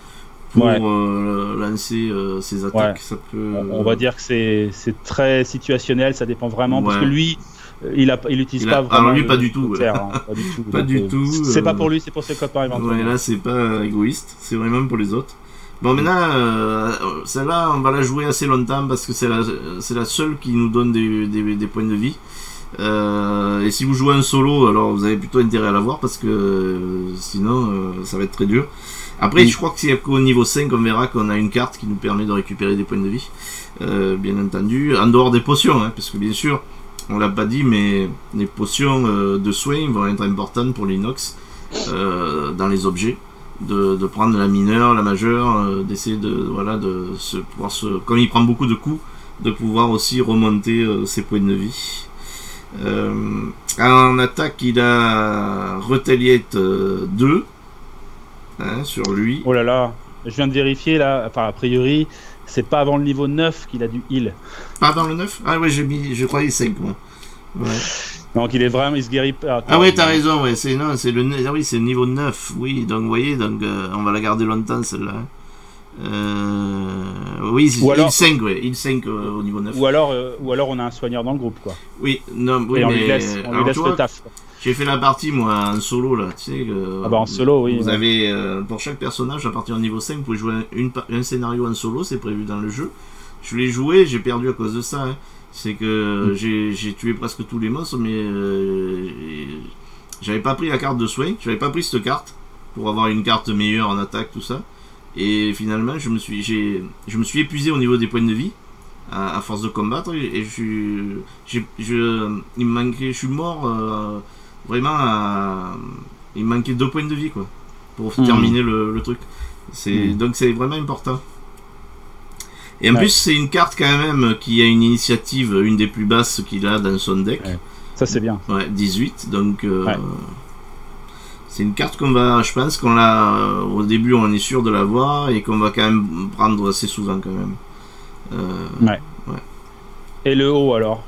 pour lancer ses attaques, ça peut. On va dire que c'est très situationnel, ça dépend vraiment parce que lui, Il n'utilise pas vraiment. Alors lui, pas du tout. Pas du tout. C'est pas pour lui, c'est pour ses copains éventuellement. Ouais, là, c'est pas égoïste. C'est vraiment pour les autres. Bon, maintenant, celle-là, on va la jouer assez longtemps parce que c'est la seule qui nous donne des points de vie. Et si vous jouez en solo, alors vous avez plutôt intérêt à l'avoir parce que sinon, ça va être très dur. Après, je crois que c'est qu'au niveau 5, on verra qu'on a une carte qui nous permet de récupérer des points de vie. Bien entendu, en dehors des potions, hein, parce que bien sûr, on l'a pas dit, mais les potions de soins vont être importantes pour l'inox dans les objets. De prendre la mineure, la majeure, d'essayer de voilà de se pouvoir se comme il prend beaucoup de coups, de pouvoir aussi remonter ses points de vie. En attaque, il a Retaliate 2 hein, sur lui. Oh là là, je viens de vérifier là, enfin a priori, c'est pas avant le niveau 9 qu'il a du heal. Pas avant le 9? Ah ouais, j'ai mis, je croyais 5 moi. Ouais. Donc il est vraiment, il se guérit pas. Attends, ah ouais, t'as raison, ouais, c'est non, c'est le, ah oui, c'est le niveau 9, oui, donc vous voyez, donc on va la garder longtemps celle-là. Oui, c'est il 5, ouais, il 5 au niveau 9. Ou alors on a un soigneur dans le groupe, quoi. Oui, non, oui, et on lui laisse le taf. J'ai fait la partie moi en solo là, tu sais. Ah bah en solo, oui. Vous avez pour chaque personnage à partir du niveau 5, vous pouvez jouer un scénario en solo, c'est prévu dans le jeu. Je l'ai joué, j'ai perdu à cause de ça. Hein. C'est que j'ai tué presque tous les monstres, mais j'avais pas pris la carte de soin, j'avais pas pris cette carte pour avoir une carte meilleure en attaque, tout ça. Et finalement, je me suis épuisé au niveau des points de vie à force de combattre, et je suis mort vraiment. Il me manquait 2 points de vie quoi pour terminer le truc. Donc c'est vraiment important. Et en plus, c'est une carte quand même qui a une initiative, une des plus basses qu'il a dans son deck. Ouais. Ça, c'est bien. Ouais, 18, donc c'est une carte qu'on va, je pense qu'on l'a, au début on est sûr de l'avoir et qu'on va quand même prendre assez souvent quand même. Ouais. Et le haut alors?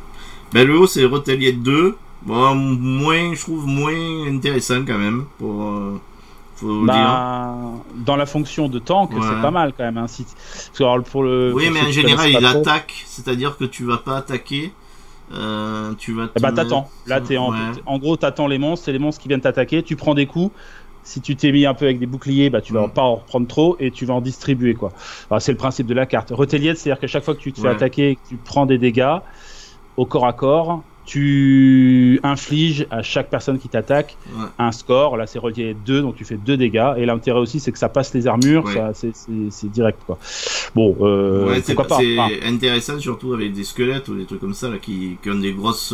Ben, le haut c'est Retaliate 2, bon, moins, je trouve moins intéressant quand même pour... dans la fonction de tank, c'est pas mal quand même. Hein. Oui, mais en général, il attaque, c'est-à-dire que tu vas pas attaquer. T'attends. Là, en gros, t'attends les monstres, c'est les monstres qui viennent t'attaquer. Tu prends des coups. Si tu t'es mis un peu avec des boucliers, bah, tu vas pas en reprendre trop et tu vas en distribuer, quoi. C'est le principe de la carte. Retaliate, c'est-à-dire que chaque fois que tu te fais attaquer et que tu prends des dégâts au corps à corps, tu infliges à chaque personne qui t'attaque un score. Là, c'est relié à 2, donc tu fais 2 dégâts. Et l'intérêt aussi, c'est que ça passe les armures, c'est direct, quoi. Bon, pourquoi pas. C'est intéressant, surtout avec des squelettes ou des trucs comme ça, là, qui ont des grosses,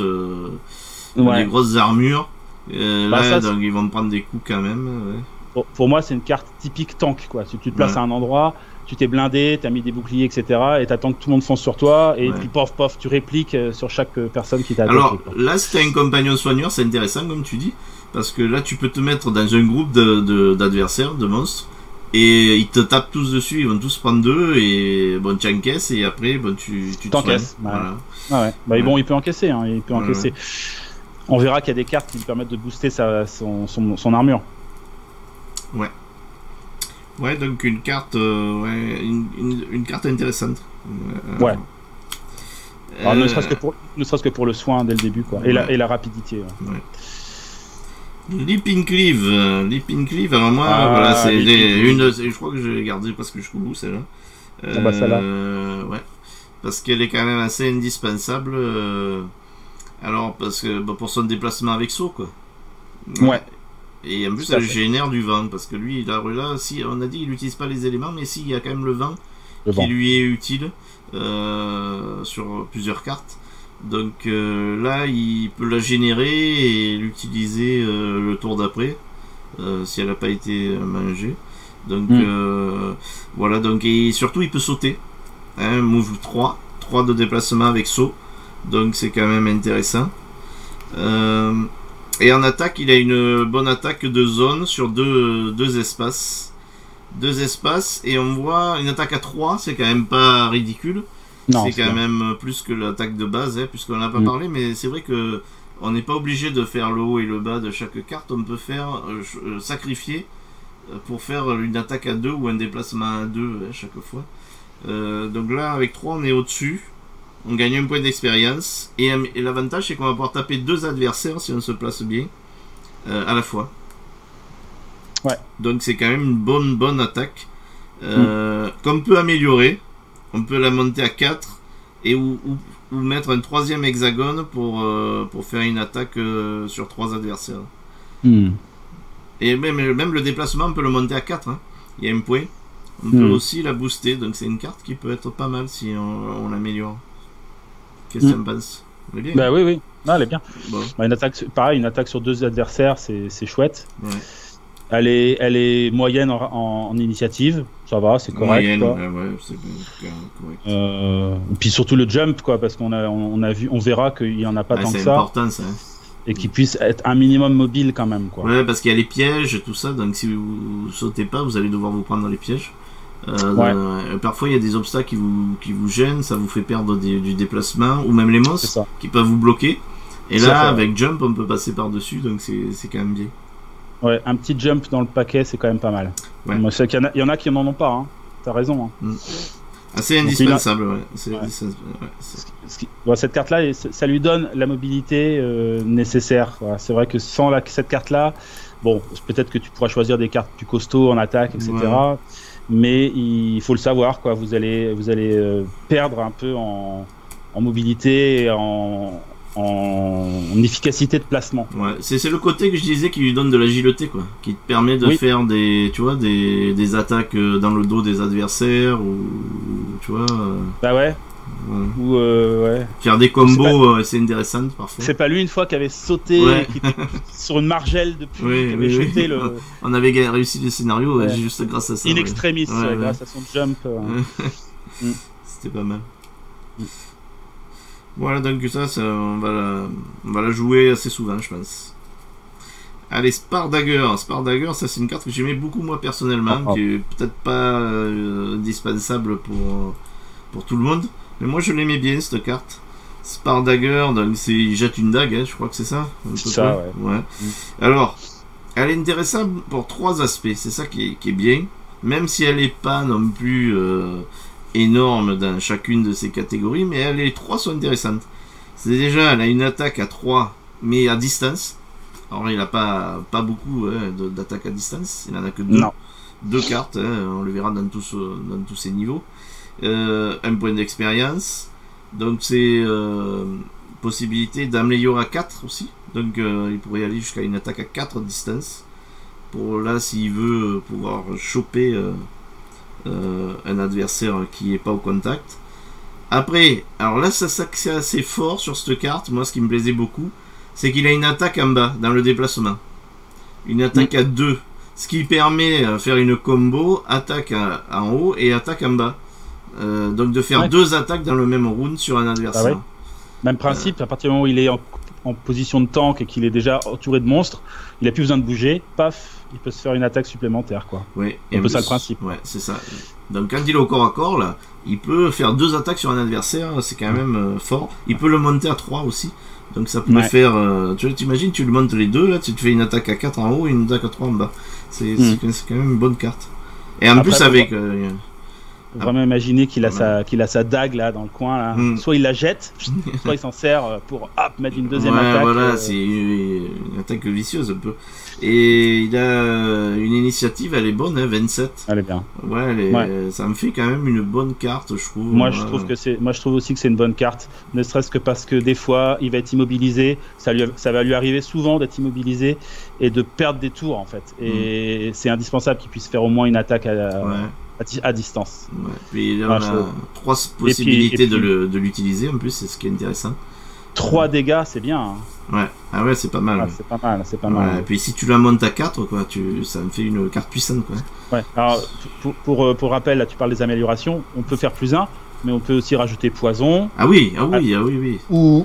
des grosses armures. Donc ils vont prendre des coups quand même. Ouais. Pour moi, c'est une carte typique tank, quoi. Si tu te places à un endroit... Tu t'es blindé, t'as mis des boucliers, etc. Et t'attends que tout le monde fonce sur toi. Et puis, pof, tu répliques sur chaque personne qui t'a attaqué. Alors là, si t'as un compagnon soigneur, c'est intéressant, comme tu dis. Parce que là, tu peux te mettre dans un groupe d'adversaires, de monstres. Et ils te tapent tous dessus, ils vont tous prendre 2. Et bon, tu encaisses. Et après, bon, tu t'encaisses. Voilà. Ah ouais. Bah, bon, il peut encaisser. Hein, il peut encaisser. On verra qu'il y a des cartes qui lui permettent de booster son armure. Ouais. Ouais, donc une carte, une carte intéressante. Ouais. Alors, ne serait-ce que pour le soin dès le début, quoi. Et la rapidité. Leaping Cleave. Leaping Cleave, alors moi, voilà, c'est une. Je crois que je l'ai gardée parce que je trouve celle-là. Parce qu'elle est quand même assez indispensable. Alors, parce que pour son déplacement avec saut, quoi. Ouais. Et en plus, elle génère du vent, parce que lui, là, si on a dit qu'il n'utilise pas les éléments, mais si, il y a quand même le vent lui est utile sur plusieurs cartes. Donc là, il peut la générer et l'utiliser le tour d'après, si elle n'a pas été mangée. Donc voilà, donc, et surtout, il peut sauter. Hein, move 3, 3 de déplacement avec saut, donc c'est quand même intéressant. Et en attaque, il a une bonne attaque de zone sur deux espaces. Deux espaces, et on voit une attaque à 3, c'est quand même pas ridicule. C'est quand même plus que l'attaque de base, hein, puisqu'on n'a pas parlé, mais c'est vrai que on n'est pas obligé de faire le haut et le bas de chaque carte. On peut faire sacrifier pour faire une attaque à 2 ou un déplacement à 2 à chaque fois. Donc là, avec 3, on est au-dessus. On gagne un point d'expérience. Et l'avantage, c'est qu'on va pouvoir taper deux adversaires si on se place bien à la fois. Ouais. Donc c'est quand même une bonne attaque qu'on peut améliorer. On peut la monter à 4 et ou mettre un troisième hexagone pour faire une attaque sur 3 adversaires. Et même le déplacement, on peut le monter à 4. Hein. Il y a un point. On peut aussi la booster. Donc c'est une carte qui peut être pas mal si on l'améliore. Qu'est-ce que tu en penses? On est bien? Bah oui, oui. Non, elle est bien. Bon. Bah, une attaque, pareil, une attaque sur 2 adversaires, c'est chouette. Ouais. Elle est moyenne en initiative, ça va, c'est correct. Moyenne, quoi. Ouais, c'est correct. Puis surtout le jump, quoi, parce qu'on verra qu'il n'y en a pas tant que ça. C'est important, ça. Et qu'il puisse être un minimum mobile quand même, quoi. Ouais, parce qu'il y a les pièges, tout ça, donc si vous sautez pas, vous allez devoir vous prendre dans les pièges. Ouais. Parfois, il y a des obstacles qui vous gênent, ça vous fait perdre du déplacement, ou même les monstres qui peuvent vous bloquer. Et là, avec jump, on peut passer par-dessus, donc c'est quand même bien. Ouais, un petit jump dans le paquet, c'est quand même pas mal. Ouais. Moi, il y en a qui n'en ont pas, hein. T'as raison. Hein. Assez indispensable, cette carte-là, ça lui donne la mobilité nécessaire. Voilà. C'est vrai que sans cette carte-là, bon, peut-être que tu pourras choisir des cartes plus costauds en attaque, etc. Ouais. Mais il faut le savoir, quoi. Vous allez perdre un peu en mobilité, en efficacité de placement. Ouais, c'est le côté que je disais qui lui donne de l'agilité, quoi, qui te permet de faire des attaques dans le dos des adversaires ou tu vois. Bah ouais. Ou faire des combos, c'est intéressant parfois. C'est pas lui une fois qui avait sauté sur une margelle depuis, jeté le. On avait réussi le scénario juste grâce à ça. In extremis, grâce à son jump. C'était pas mal. Voilà, donc ça on va la jouer assez souvent, je pense. Allez, Spardagger, ça c'est une carte que j'aimais beaucoup moi personnellement, qui est peut-être pas indispensable pour tout le monde, mais moi je l'aimais bien cette carte. Spardagger, donc il jette une dague, hein, je crois que c'est ça. Ça, ouais. Alors, elle est intéressante pour 3 aspects, c'est ça qui est bien, même si elle est pas non plus... énorme dans chacune de ces catégories, mais les 3 sont intéressantes. C'est déjà, elle a une attaque à 3 mais à distance. Alors il n'a pas beaucoup d'attaque à distance, il n'en a que 2. Deux cartes, hein, on le verra dans tous ces niveaux. Un point d'expérience, donc c'est possibilité d'améliorer à 4 aussi, donc il pourrait aller jusqu'à une attaque à 4 à distance, pour là s'il veut pouvoir choper un adversaire qui est pas au contact. Après, alors là ça c'est assez fort sur cette carte. Moi ce qui me plaisait beaucoup, c'est qu'il a une attaque en bas dans le déplacement, une attaque à 2, ce qui permet de faire une combo attaque en haut et attaque en bas, donc de faire 2 attaques dans le même round sur un adversaire. Même principe, à partir du moment où il est en position de tank et qu'il est déjà entouré de monstres, il n'a plus besoin de bouger, paf, il peut se faire une attaque supplémentaire, quoi. Oui, c'est un peu ça le principe. Ouais, c'est ça. Donc quand il est au corps à corps, là, il peut faire 2 attaques sur un adversaire, c'est quand même fort. Il peut le monter à 3 aussi, donc ça peut faire... tu t'imagines, tu le montes les 2, là, tu te fais une attaque à 4 en haut et une attaque à 3 en bas. C'est quand même une bonne carte. Et en plus avec... On peut vraiment imaginer qu'il a, qu'il a sa dague là dans le coin. Là. Soit il la jette, soit il s'en sert pour mettre une deuxième attaque. Voilà, c'est une attaque vicieuse un peu. Et il a une initiative, elle est bonne, hein, 27. Elle est bien. Ouais, ça me fait quand même une bonne carte, je trouve. Moi, je trouve aussi que c'est une bonne carte. Ne serait-ce que parce que des fois, il va être immobilisé. Ça va lui arriver souvent d'être immobilisé et de perdre des tours en fait. Et c'est indispensable qu'il puisse faire au moins une attaque à distance. Ouais. Puis là, on a 3 possibilités de l'utiliser en plus, c'est ce qui est intéressant. 3 dégâts, c'est bien. Hein. Ouais, ah ouais, c'est pas mal. Ah, ouais. C'est pas mal, c'est pas mal. Ouais. Et puis si tu la montes à 4, quoi, ça me fait une carte puissante, quoi. Ouais. Alors pour rappel, là, tu parles des améliorations. On peut faire +1, mais on peut aussi rajouter poison. Ah oui. Ou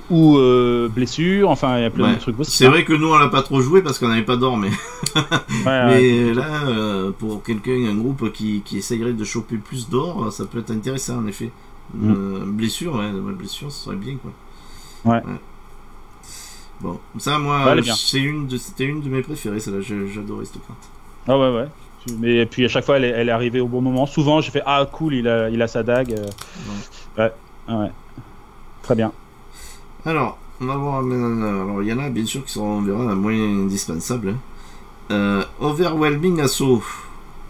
blessure. Enfin, il y a plein de trucs aussi. C'est vrai que nous, on l'a pas trop joué parce qu'on n'avait pas dormi. Mais là, pour un groupe qui essayerait de choper plus d'or, ça peut être intéressant en effet. Blessure, blessure, ça serait bien, quoi. Ouais. Bon, ça, moi, c'est c'était une de mes préférées, celle-là. J'adorais cette carte. Ah ouais. Mais puis à chaque fois, elle est arrivée au bon moment. Souvent, j'ai fait « Ah, cool, il a sa dague. » Ouais. Très bien. Alors, on va voir. Alors, il y en a bien sûr qui seront, on verra, moins indispensables. Hein. Overwhelming Assaut,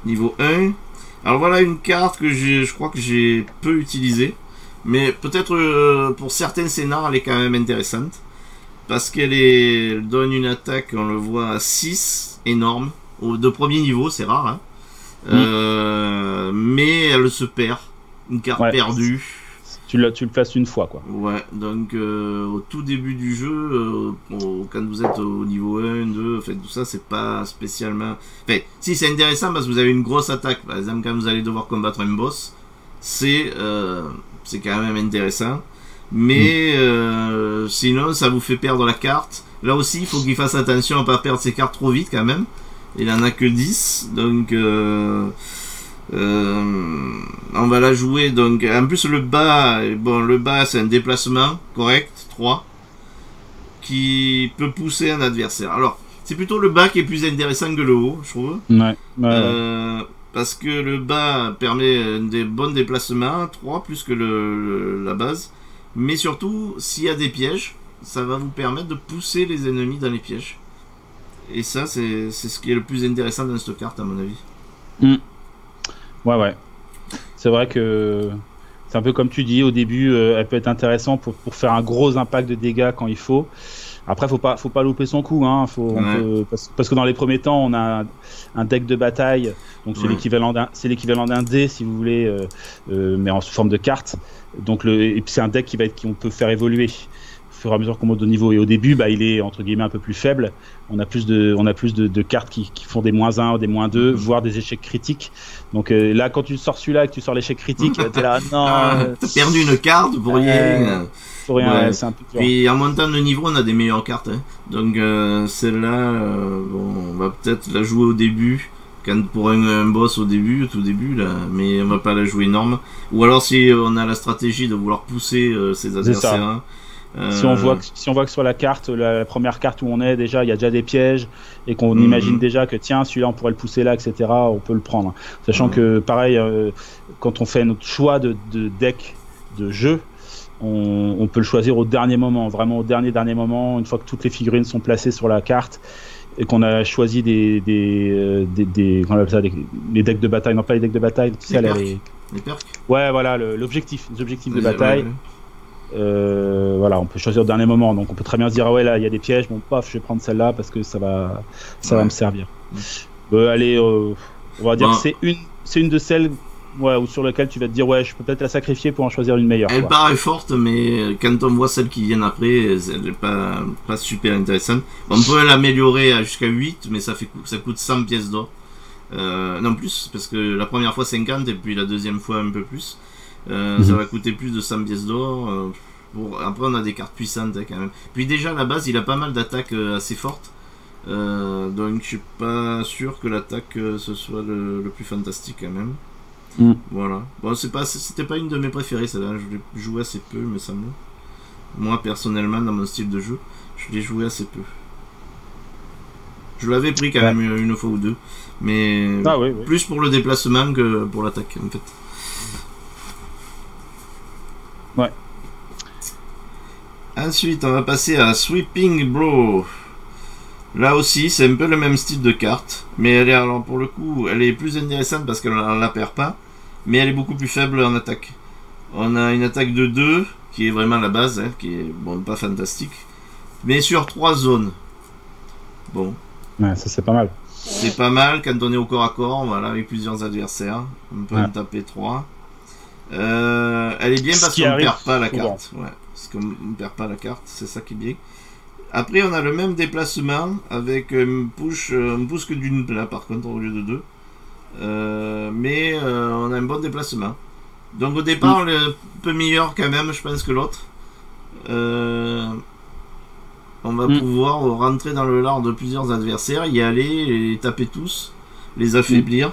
niveau 1. Alors voilà une carte que je crois que j'ai peu utilisée. Mais peut-être pour certains scénars, elle est quand même intéressante. Parce qu'elle donne une attaque, on le voit, à 6, énorme. De premier niveau, c'est rare. Hein. Mais elle se perd. Une carte perdue. Tu le fasses une fois, quoi. Ouais, donc au tout début du jeu, quand vous êtes au niveau 1, 2, enfin, tout ça, c'est pas spécialement... Enfin, si, c'est intéressant parce que vous avez une grosse attaque. Par exemple, quand vous allez devoir combattre un boss, c'est quand même intéressant. Mais sinon, ça vous fait perdre la carte. Là aussi, il faut qu'il fasse attention à ne pas perdre ses cartes trop vite, quand même. Il en a que 10, donc... on va la jouer, donc en plus le bas, bon, le bas c'est un déplacement correct 3 qui peut pousser un adversaire. Alors c'est plutôt le bas qui est plus intéressant que le haut, je trouve, parce que le bas permet des bons déplacements 3 plus que la base, mais surtout s'il y a des pièges, ça va vous permettre de pousser les ennemis dans les pièges, et ça c'est ce qui est le plus intéressant dans cette carte à mon avis. Ouais. C'est vrai que c'est un peu comme tu dis, au début, elle peut être intéressante pour faire un gros impact de dégâts quand il faut. Après, faut pas louper son coup. Hein. Parce que dans les premiers temps, on a un deck de bataille. Donc, c'est l'équivalent d'un dé, si vous voulez, mais en sous forme de carte. Donc, c'est un deck qu'on peut faire évoluer au fur et à mesure qu'on monte de niveau. Et au début, bah, il est, entre guillemets, un peu plus faible. On a plus de cartes qui font des -1 ou des -2, voire des échecs critiques. Donc là, quand tu sors celui-là et que tu sors l'échec critique, t'es là, non... t'as perdu une carte pour rien. Pour rien, ouais. C'est un peu dur. Puis en montant de niveau, on a des meilleures cartes. Hein. Donc celle-là, bon, on va peut-être la jouer au début, quand pour un boss au début, tout début, là, mais on va pas la jouer énorme. Ou alors si on a la stratégie de vouloir pousser ses adversaires... Si on voit que sur la carte, la première carte où on est déjà, il y a déjà des pièges et qu'on imagine déjà que tiens, celui-là on pourrait le pousser là, etc. On peut le prendre. Sachant que pareil, quand on fait notre choix de deck de jeu, on peut le choisir au dernier moment, vraiment au dernier moment, une fois que toutes les figurines sont placées sur la carte et qu'on a choisi les decks de bataille, non pas les decks de bataille, tu sais, les perks. Ouais, voilà, les objectifs de bataille. Ouais. Voilà, on peut choisir au dernier moment, donc on peut très bien se dire ah ouais là il y a des pièges, bon paf je vais prendre celle-là parce que ça va me servir. Allez, on va dire que c'est une de celles sur lesquelles tu vas te dire ouais je peux peut-être la sacrifier pour en choisir une meilleure. Elle paraît forte, mais quand on voit celles qui viennent après, elle n'est pas super intéressante. On peut l'améliorer jusqu'à 8, mais ça coûte 100 pièces d'or, non plus, parce que la première fois 50 et puis la deuxième fois un peu plus. Ça va coûter plus de 100 pièces d'or. Après, on a des cartes puissantes hein, quand même. Puis déjà, à la base, il a pas mal d'attaques assez fortes. Donc, je suis pas sûr que l'attaque ce soit le plus fantastique quand même. Voilà. Bon, c'était pas une de mes préférées, celle-là. Je l'ai joué assez peu, mais ça me... Moi, personnellement, dans mon style de jeu, je l'ai joué assez peu. Je l'avais pris quand même une fois ou deux. Mais plus pour le déplacement que pour l'attaque, en fait. Ouais. Ensuite, on va passer à Sweeping Blow. Là aussi, c'est un peu le même style de carte, mais elle est, alors pour le coup, elle est plus intéressante parce qu'on la perd pas, mais elle est beaucoup plus faible en attaque. On a une attaque de 2 qui est vraiment la base, hein, qui est bon, pas fantastique, mais sur 3 zones. Bon. Ouais, ça c'est pas mal. C'est pas mal quand on est au corps à corps, voilà, avec plusieurs adversaires. On peut en taper 3. Elle est bien parce qu'on ne perd pas la carte. Ouais, parce qu'on ne perd pas la carte, c'est ça qui est bien. Après, on a le même déplacement avec une push, que d'une là par contre au lieu de 2. Mais on a un bon déplacement. Donc au départ, on est un peu meilleur quand même, je pense, que l'autre. On va pouvoir rentrer dans le lard de plusieurs adversaires, y aller, les taper tous, les affaiblir.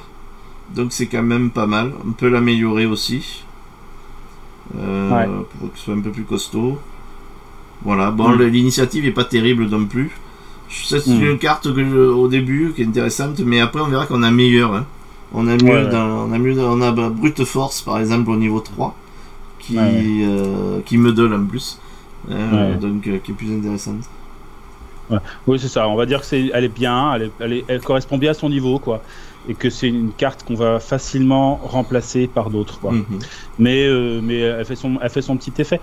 Donc c'est quand même pas mal. On peut l'améliorer aussi pour que ce soit un peu plus costaud. Voilà. Bon, l'initiative est pas terrible non plus. C'est une carte que au début qui est intéressante, mais après on verra qu'on a meilleur. Hein. On a mieux, on a brute force par exemple au niveau 3, qui me donne en plus, donc qui est plus intéressante. Ouais. Oui, c'est ça, on va dire que c'est, elle est bien, elle correspond bien à son niveau, quoi. Et que c'est une carte qu'on va facilement remplacer par d'autres, quoi. Mm-hmm. Mais elle fait son petit effet.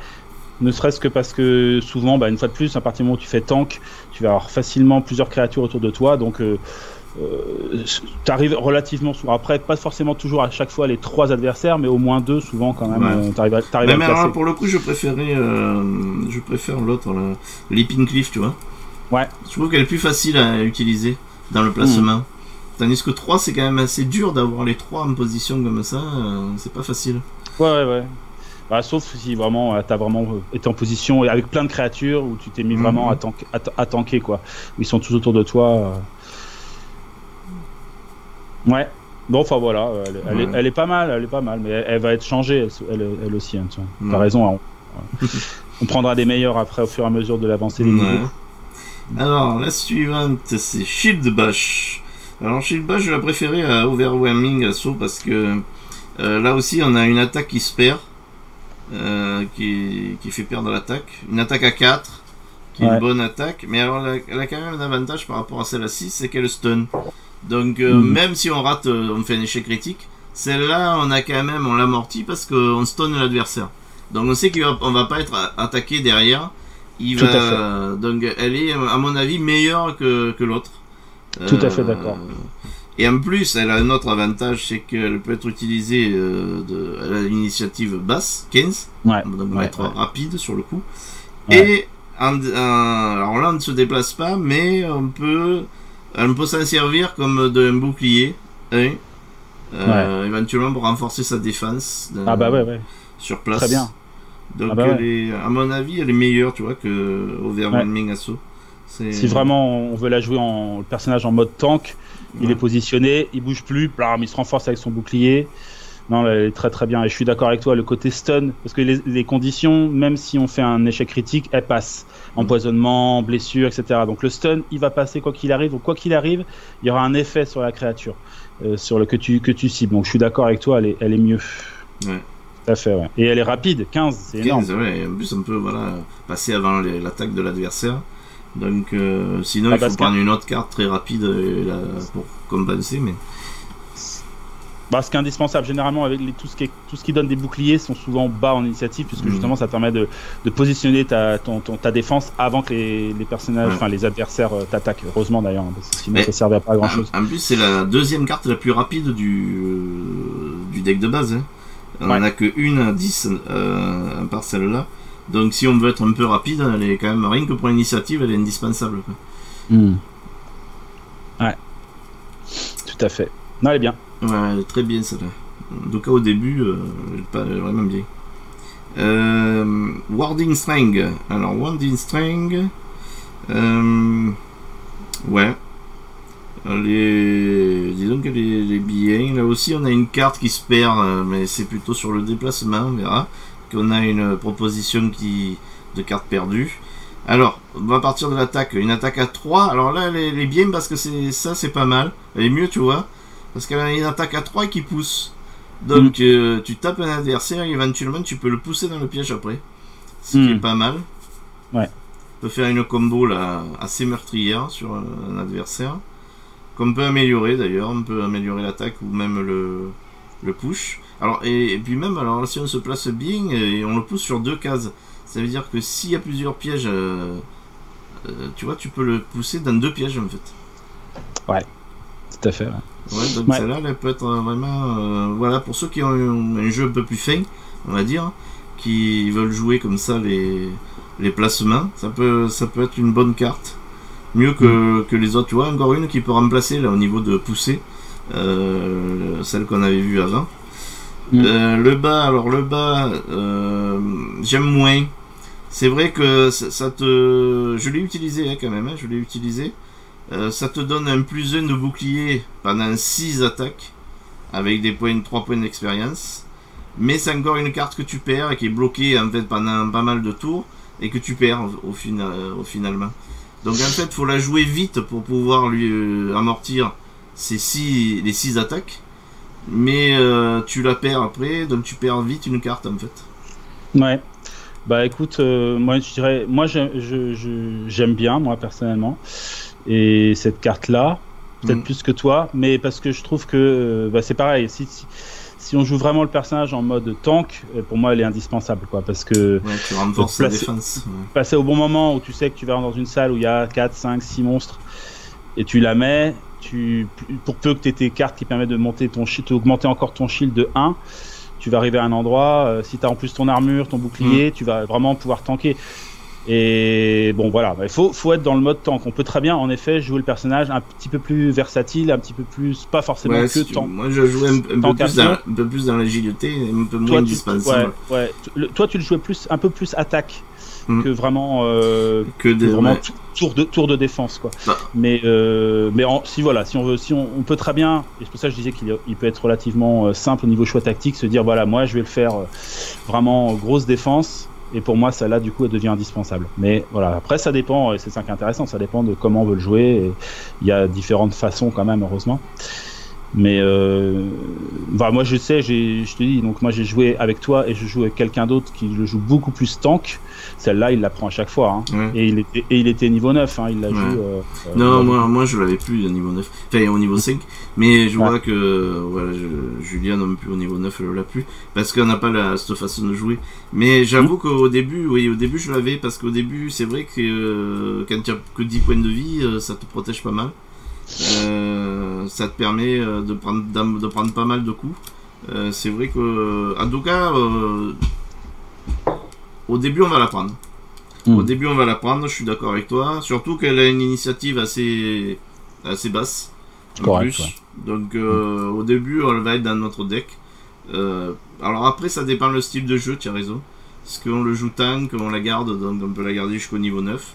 Ne serait-ce que parce que souvent, bah, une fois de plus, à partir du moment où tu fais tank, tu vas avoir facilement plusieurs créatures autour de toi, donc tu arrives relativement souvent. Après, pas forcément toujours à chaque fois les trois adversaires, mais au moins deux, souvent quand même. Ouais. T'arrives à le casser. Pour le coup, je préfère l'autre, l'Hipping Cliff, tu vois. Ouais. Je trouve qu'elle est plus facile à utiliser dans le placement. Mmh. Tandis que 3, c'est quand même assez dur d'avoir les 3 en position comme ça, c'est pas facile. Ouais. Bah, sauf si vraiment t'as vraiment été en position et avec plein de créatures où tu t'es mis vraiment à tanker, quoi. Ils sont tous autour de toi. Ouais. Bon, enfin voilà, elle est pas mal, mais elle va être changée, elle aussi. Hein, t'as raison, on prendra des meilleurs après au fur et à mesure de l'avancée des niveaux. Alors, la suivante, c'est Shield Bash. Alors chez le bas, je la préférais à Overwhelming Assault parce que là aussi on a une attaque qui se perd, qui fait perdre l'attaque. Une attaque à 4, qui est une bonne attaque, mais alors elle a quand même un avantage par rapport à celle à 6, c'est qu'elle stun. Donc même si on rate, on fait un échec critique, celle-là on l'amortit parce qu'on stun l'adversaire. Donc on sait qu'on va pas être attaqué derrière, donc elle est à mon avis meilleure que l'autre. Tout à fait d'accord. Et en plus, elle a un autre avantage, c'est qu'elle peut être utilisée à l'initiative basse, 15. Ouais, donc on va être rapide sur le coup. Ouais. Et alors là, on ne se déplace pas, mais on peut s'en servir comme d'un bouclier, éventuellement pour renforcer sa défense sur place. Très bien. Donc à mon avis, elle est meilleure, tu vois, que Overwhelming Assault. Si vraiment on veut la jouer le personnage en mode tank, il est positionné, il bouge plus, blam, il se renforce avec son bouclier. Non, elle est très très bien. Et je suis d'accord avec toi, le côté stun, parce que les conditions, même si on fait un échec critique, elles passent. Empoisonnement, blessure, etc. Donc le stun, il va passer quoi qu'il arrive, ou quoi qu'il arrive, il y aura un effet sur la créature, sur le que tu cibles. Donc je suis d'accord avec toi, elle est mieux. Ouais. Tout à fait, ouais. Et elle est rapide, 15, c'est énorme. 15, ouais. En plus, on peut passer avant l'attaque de l'adversaire. Donc sinon il faut prendre une autre carte très rapide pour compenser, mais c'est indispensable généralement avec tout ce qui donne des boucliers sont souvent bas en initiative puisque justement ça permet de positionner ta défense avant que les personnages, enfin les adversaires t'attaquent, heureusement d'ailleurs hein, parce que sinon ça servait à pas grand chose. En plus c'est la deuxième carte la plus rapide du deck de base hein. On en a que une à 10 à part celle-là. Donc si on veut être un peu rapide, elle est quand même, rien que pour l'initiative, elle est indispensable. Ouais, tout à fait. Non, elle est bien. Ouais, elle est très bien celle-là. En tout cas au début, elle est vraiment bien. Warding String. Alors Warding String, disons qu'elle est bien. Là aussi on a une carte qui se perd, mais c'est plutôt sur le déplacement, on verra. On a une proposition de cartes perdues. Alors, on va partir de l'attaque. Une attaque à 3. Alors là, elle est bien parce que c'est pas mal. Elle est mieux, tu vois. Parce qu'elle a une attaque à 3 qui pousse. Donc, tu tapes un adversaire et éventuellement, tu peux le pousser dans le piège après. Ce qui est pas mal. Ouais. On peut faire une combo là, assez meurtrière sur un adversaire. Qu'on peut améliorer d'ailleurs. On peut améliorer l'attaque ou même le push. Alors, et puis même, alors si on se place bien, et on le pousse sur 2 cases, ça veut dire que s'il y a plusieurs pièges, tu vois, tu peux le pousser dans 2 pièges en fait. Ouais, tout à fait. Ouais, donc celle-là, elle peut être vraiment, voilà, pour ceux qui ont un jeu un peu plus fin, on va dire, qui veulent jouer comme ça les placements, ça peut être une bonne carte, mieux que les autres. Tu vois, encore une qui peut remplacer là au niveau de pousser celle qu'on avait vue avant. Le bas, j'aime moins. C'est vrai que je l'ai utilisé hein, quand même, hein, je l'ai utilisé. Ça te donne un +1 de bouclier pendant 6 attaques, avec 3 points d'expérience. Mais c'est encore une carte que tu perds et qui est bloquée en fait pendant pas mal de tours et que tu perds finalement. Donc en fait, faut la jouer vite pour pouvoir lui amortir les 6 attaques. Mais tu la perds après, donc tu perds vite une carte en fait. Ouais. Bah écoute, moi je dirais, moi j'aime bien, moi personnellement, et cette carte-là, peut-être plus que toi, mais parce que je trouve que bah, c'est pareil, si on joue vraiment le personnage en mode tank, pour moi elle est indispensable, quoi, parce que ouais, tu renforces la défense. Passer au bon moment où tu sais que tu vas dans une salle où il y a 4, 5, 6 monstres, et tu la mets, pour peu que tu aies tes cartes qui permettent de monter ton shield, d'augmenter encore ton shield de 1, tu vas arriver à un endroit, si tu as en plus ton armure, ton bouclier, tu vas vraiment pouvoir tanker. Et bon voilà, il faut être dans le mode tank. On peut très bien en effet jouer le personnage un petit peu plus versatile, un petit peu plus, pas forcément ouais, que tank. Moi je jouais un peu plus dans l'agilité, un peu moins indispensable. Ouais, ouais. Toi tu le jouais plus, un peu plus attaque que vraiment, tour de défense quoi. Bah. Mais si on peut très bien, et c'est pour ça que je disais qu'il peut être relativement simple au niveau choix tactique, se dire voilà moi je vais le faire vraiment grosse défense. Et pour moi, celle-là, du coup, elle devient indispensable. Mais voilà, après, ça dépend, et c'est ça qui est intéressant, ça dépend de comment on veut le jouer. Il y a différentes façons, quand même, heureusement. Mais bah, moi, je sais, je te dis, donc moi, j'ai joué avec toi et je joue avec quelqu'un d'autre qui le joue beaucoup plus tank. Celle-là, il la prend à chaque fois. Hein. Ouais. Et il était niveau 9, hein, il la joue. Non, moi, je l'avais plus au niveau 9, enfin, au niveau 5. Mais je vois que voilà, Julien non plus au niveau 9 elle l'a plus parce qu'on n'a pas cette façon de jouer. Mais j'avoue qu'au début, je l'avais parce qu'au début c'est vrai que quand tu n'as que 10 points de vie, ça te protège pas mal. Ça te permet de prendre pas mal de coups. C'est vrai que en tout cas au début on va la prendre. Au début on va la prendre, je suis d'accord avec toi. Surtout qu'elle a une initiative assez basse. Correct, plus. Ouais. Donc au début on va être dans notre deck. Alors après ça dépend le style de jeu, tu as raison. Parce qu'on le joue tank, on la garde, donc on peut la garder jusqu'au niveau 9.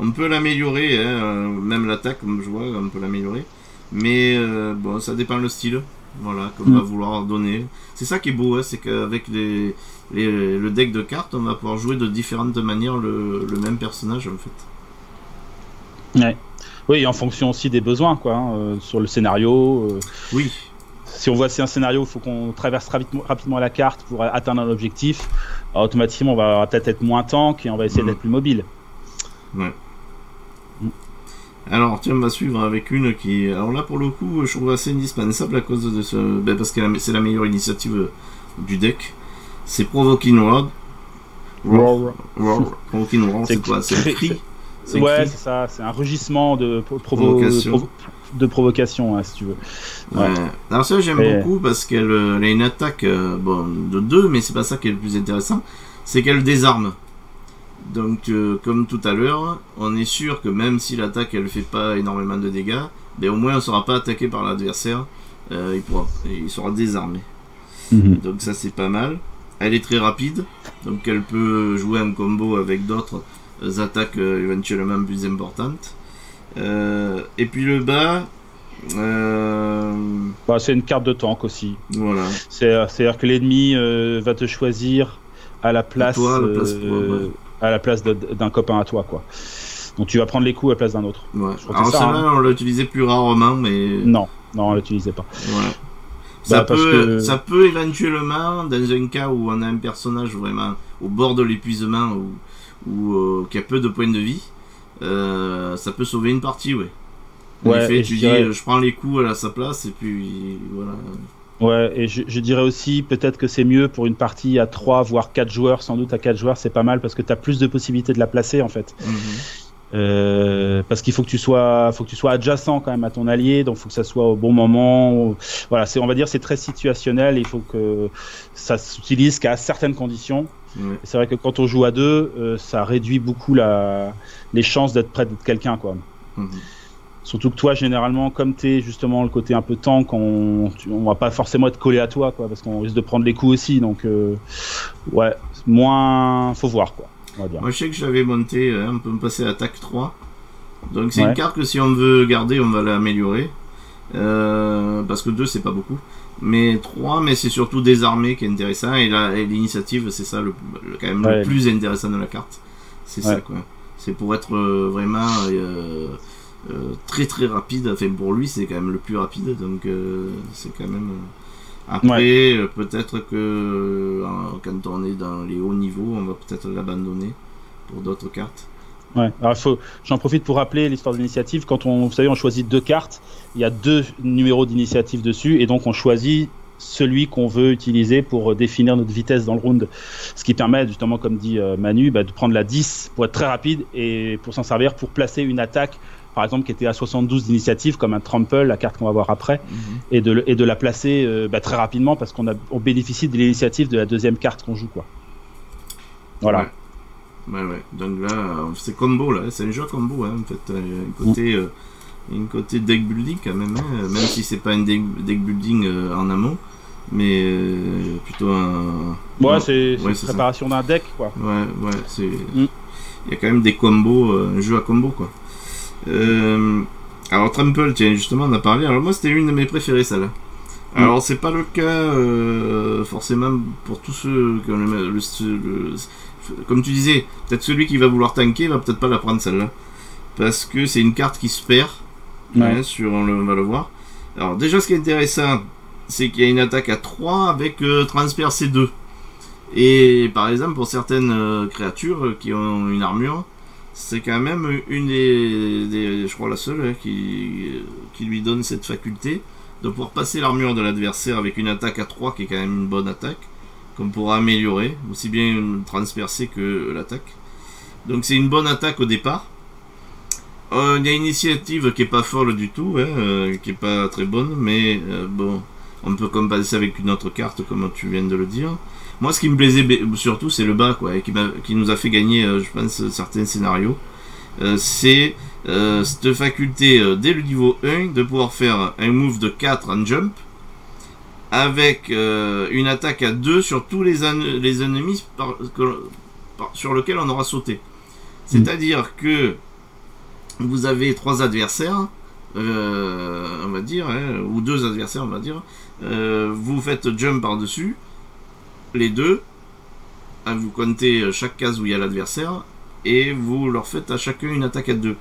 On peut l'améliorer, hein, même l'attaque comme je vois, on peut l'améliorer. Mais bon, ça dépend le style, voilà, qu'on va vouloir donner. C'est ça qui est beau, hein, c'est qu'avec le deck de cartes, on va pouvoir jouer de différentes manières le même personnage en fait. Ouais. Oui, en fonction aussi des besoins, quoi, hein, sur le scénario. Oui. Si on voit c'est un scénario, il faut qu'on traverse rapidement la carte pour atteindre un objectif. Alors, automatiquement, on va peut-être être moins tank et on va essayer d'être plus mobile. Ouais. Alors, tiens, on va suivre avec une qui... Alors là, pour le coup, je trouve assez indispensable à cause de ce... Ben, parce que c'est la meilleure initiative du deck. C'est Provoking Word. Provoking Word, c'est quoi? C'est écrit. Ouais, c'est ça, c'est un rugissement de provocation, hein, si tu veux. Ouais. Alors ça, j'aime beaucoup parce qu'elle a une attaque de 2, mais c'est pas ça qui est le plus intéressant, c'est qu'elle désarme. Donc, comme tout à l'heure, on est sûr que même si l'attaque, elle fait pas énormément de dégâts, ben, au moins, on ne sera pas attaqué par l'adversaire, il sera désarmé. Donc ça, c'est pas mal. Elle est très rapide, donc elle peut jouer en combo avec d'autres attaques éventuellement plus importantes. Et puis le bas... Bah, c'est une carte de tank aussi. Voilà. C'est-à-dire que l'ennemi va te choisir à la place d'un copain à toi, quoi. Donc tu vas prendre les coups à la place d'un autre. Ouais. Alors ça, hein. On l'utilisait plus rarement, mais... Non, on l'utilisait pas. Voilà. Bah, ça peut éventuellement, dans un cas où on a un personnage vraiment au bord de l'épuisement, ou qui a peu de points de vie, ça peut sauver une partie, ouais. En effet, tu dis, je prends les coups à sa place, et puis voilà. Ouais, et je dirais aussi, peut-être que c'est mieux pour une partie à 3, voire 4 joueurs, sans doute à 4 joueurs, c'est pas mal, parce que tu as plus de possibilités de la placer, en fait. Parce qu'il faut que tu sois, adjacent quand même à ton allié, donc il faut que ça soit au bon moment. Voilà, on va dire c'est très situationnel. Il faut que ça s'utilise qu'à certaines conditions. C'est vrai que quand on joue à deux, ça réduit beaucoup les chances d'être près de quelqu'un, quoi. Surtout que toi, généralement, comme t'es justement le côté un peu tank, on va pas forcément être collé à toi, quoi, parce qu'on risque de prendre les coups aussi. Donc, ouais, moins, faut voir, quoi. Moi je sais que j'avais monté, on peut me passer à attaque 3. Donc c'est une carte que si on veut garder, on va l'améliorer. Parce que 2 c'est pas beaucoup. Mais 3, mais c'est surtout désarmé qui est intéressant. Et l'initiative, c'est ça quand même le plus intéressant de la carte. C'est ça, quoi. C'est pour être vraiment très très rapide. Enfin pour lui c'est quand même le plus rapide. Donc c'est quand même Après, ouais, peut-être que quand on est dans les hauts niveaux, on va peut-être l'abandonner pour d'autres cartes. Ouais. Alors, j'en profite pour rappeler l'histoire d'initiative. Quand on, vous savez, on choisit deux cartes, il y a deux numéros d'initiative dessus, et donc on choisit celui qu'on veut utiliser pour définir notre vitesse dans le round, ce qui permet justement, comme dit Manu, de prendre la 10 pour être très rapide et pour s'en servir pour placer une attaque, par exemple, qui était à 72 d'initiative, comme un trample, la carte qu'on va voir après, et de la placer très rapidement, parce qu'on bénéficie de l'initiative de la deuxième carte qu'on joue, quoi. Voilà. Ouais. Ouais, ouais. Donc là, c'est combo, là, c'est un jeu combo, hein, en fait, une côté deck building quand même, hein, même si c'est pas un deck building en amont, mais plutôt un... Ouais, c'est ouais, préparation d'un deck, quoi. Ouais, ouais, c'est... Il y a quand même des combos, un jeu à combo, quoi. Alors Trample, tiens, justement, on a parlé. Alors moi, c'était une de mes préférées, celle-là. Alors c'est pas le cas forcément pour tous ceux qui ont comme tu disais, peut-être celui qui va vouloir tanker va peut-être pas la prendre, celle-là, parce que c'est une carte qui se perd. Ouais. Hein, on va le voir. Alors déjà, ce qui est intéressant, c'est qu'il y a une attaque à 3 avec transpercer 2. Et par exemple, pour certaines créatures qui ont une armure, c'est quand même une des je crois la seule, hein, qui lui donne cette faculté de pouvoir passer l'armure de l'adversaire avec une attaque à 3 qui est quand même une bonne attaque, qu'on pourra améliorer, aussi bien transpercer que l'attaque. Donc c'est une bonne attaque au départ. Il y a une initiative qui est pas folle du tout, hein, qui est pas très bonne, mais bon, on peut compenser avec une autre carte, comme tu viens de le dire. Moi, ce qui me plaisait surtout, c'est le bas, quoi, et qui nous a fait gagner, je pense, certains scénarios. C'est cette faculté, dès le niveau 1, de pouvoir faire un move de 4 en jump, avec une attaque à 2 sur tous les ennemis sur lesquels on aura sauté. C'est-à-dire que vous avez 3 adversaires, on va dire, hein, ou 2 adversaires, on va dire, vous faites jump par-dessus, les deux, vous comptez chaque case où il y a l'adversaire et vous leur faites à chacun une attaque à 2,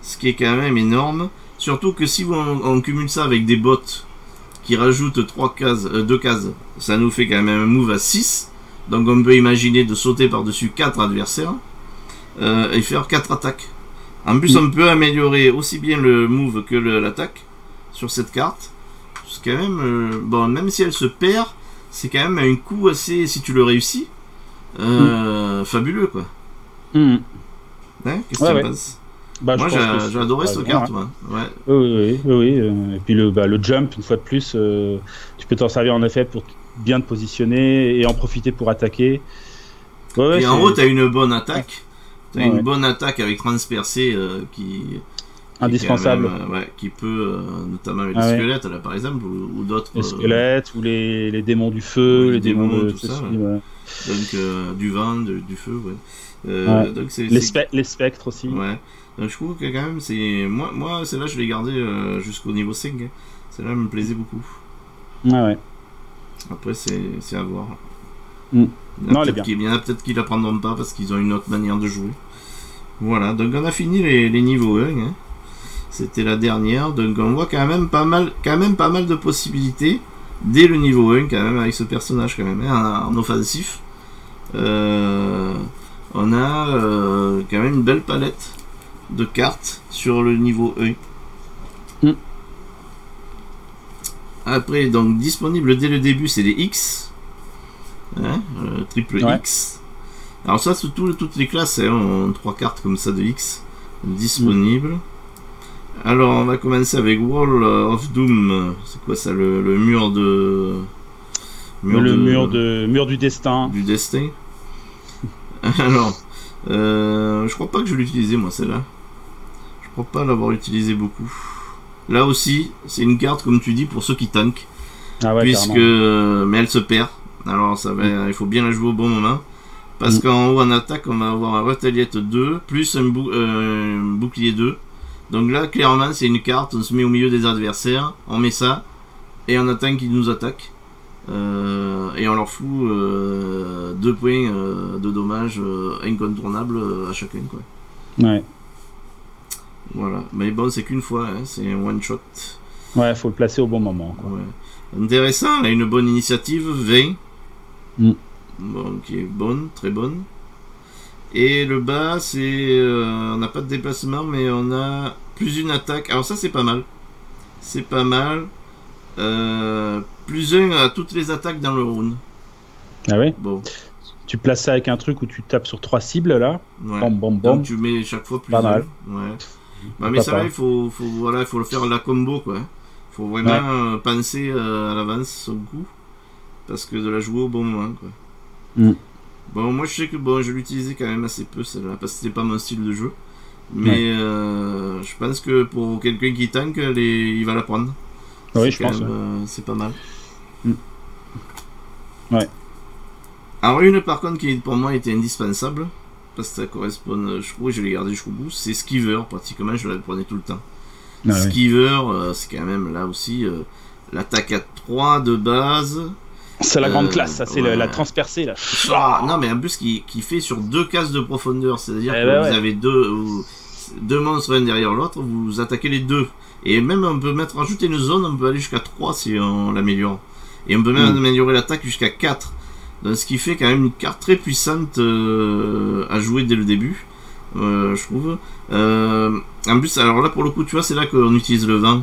ce qui est quand même énorme, surtout que si on cumule ça avec des bots qui rajoutent 2 cases, ça nous fait quand même un move à 6, donc on peut imaginer de sauter par dessus 4 adversaires et faire 4 attaques. En plus, on peut améliorer aussi bien le move que l'attaque sur cette carte, parce que quand même, bon, même si elle se perd, c'est quand même un coup assez, si tu le réussis, fabuleux, quoi. Hein, qu'est-ce que tu penses? Moi, j'ai adoré cette carte, moi. Ouais. Oui. Et puis le jump, une fois de plus, tu peux t'en servir en effet pour bien te positionner et en profiter pour attaquer. Ouais, et en haut, tu as une bonne attaque. Tu as une bonne attaque avec transpercer qui... indispensable, même, qui peut notamment avec les squelettes là par exemple, ou d'autres, les squelettes ou les démons du feu, les démons de tout ça, donc du vent, du feu, donc les spectres aussi, donc je trouve que quand même c'est, moi c'est là, je l'ai gardé jusqu'au niveau 5, hein. Celle-là me plaisait beaucoup. Après c'est à voir. Non, elle est bien. Il y en a peut-être qui la prendront pas parce qu'ils ont une autre manière de jouer. Voilà, donc on a fini les niveaux 1, hein. C'était la dernière, donc on voit quand même pas mal de possibilités dès le niveau 1 quand même avec ce personnage quand même, hein, en offensif. On a quand même une belle palette de cartes sur le niveau 1. Après, donc disponible dès le début, c'est les X, hein, triple X. Alors ça, c'est toutes les classes, hein, ont 3 cartes comme ça de X disponibles. Alors on va commencer avec Wall of Doom. C'est quoi ça, le mur de... Mur du destin. Du destin. Alors, je crois pas que je l'utilisais, moi, celle-là. Je crois pas l'avoir utilisé beaucoup. Là aussi, c'est une carte, comme tu dis, pour ceux qui tankent. Ah ouais, puisque... Carrément. Mais elle se perd. Alors ça va, il faut bien la jouer au bon moment. Parce qu'en haut, en attaque, on va avoir un retaliate 2, plus un bouclier 2. Donc là, clairement, c'est une carte, on se met au milieu des adversaires, on met ça, et on attend qu'ils nous attaquent. Et on leur fout 2 points de dommages incontournables à chacun, quoi. Ouais. Voilà. Mais bon, c'est qu'une fois, hein, c'est un one shot. Ouais, faut le placer au bon moment, quoi. Ouais. Intéressant, elle a une bonne initiative, 20. Mm. Bon, qui est bonne, très bonne. Et le bas, c'est... on n'a pas de déplacement, mais on a plus une attaque. Alors ça, c'est pas mal. C'est pas mal. Plus un à toutes les attaques dans le round. Ah oui. Bon. Tu places ça avec un truc où tu tapes sur 3 cibles, là. Ouais. Bam, bam, bam. Donc tu mets chaque fois plus. Pas mal. Ouais. Bah, mais ça va, il faut, voilà, faut le faire la combo, quoi. Faut vraiment penser à l'avance son coup, parce que de la jouer au bon moment, quoi. Mm. Bon, moi je sais que bon, je l'utilisais quand même assez peu celle-là, parce que c'était pas mon style de jeu. Mais je pense que pour quelqu'un qui tank, il va la prendre. Oui, je pense. C'est pas mal. Mm. Ouais. Alors une par contre qui pour moi était indispensable, parce que ça correspond, je crois que je l'ai gardé jusqu'au bout, c'est Skiver, pratiquement je la prenais tout le temps. Ah, Skiver, oui. C'est quand même là aussi l'attaque à 3 de base. C'est la grande classe, ça, c'est la transpercée là. Ah, non mais en plus qui fait sur 2 cases de profondeur, c'est-à-dire que vous avez deux monstres l'un derrière l'autre, vous attaquez les deux. Et même on peut rajouter une zone, on peut aller jusqu'à 3 si on l'améliore. Et on peut même améliorer l'attaque jusqu'à 4. Donc ce qui fait quand même une carte très puissante à jouer dès le début, je trouve. En plus, alors là pour le coup, tu vois, c'est là qu'on utilise le vent.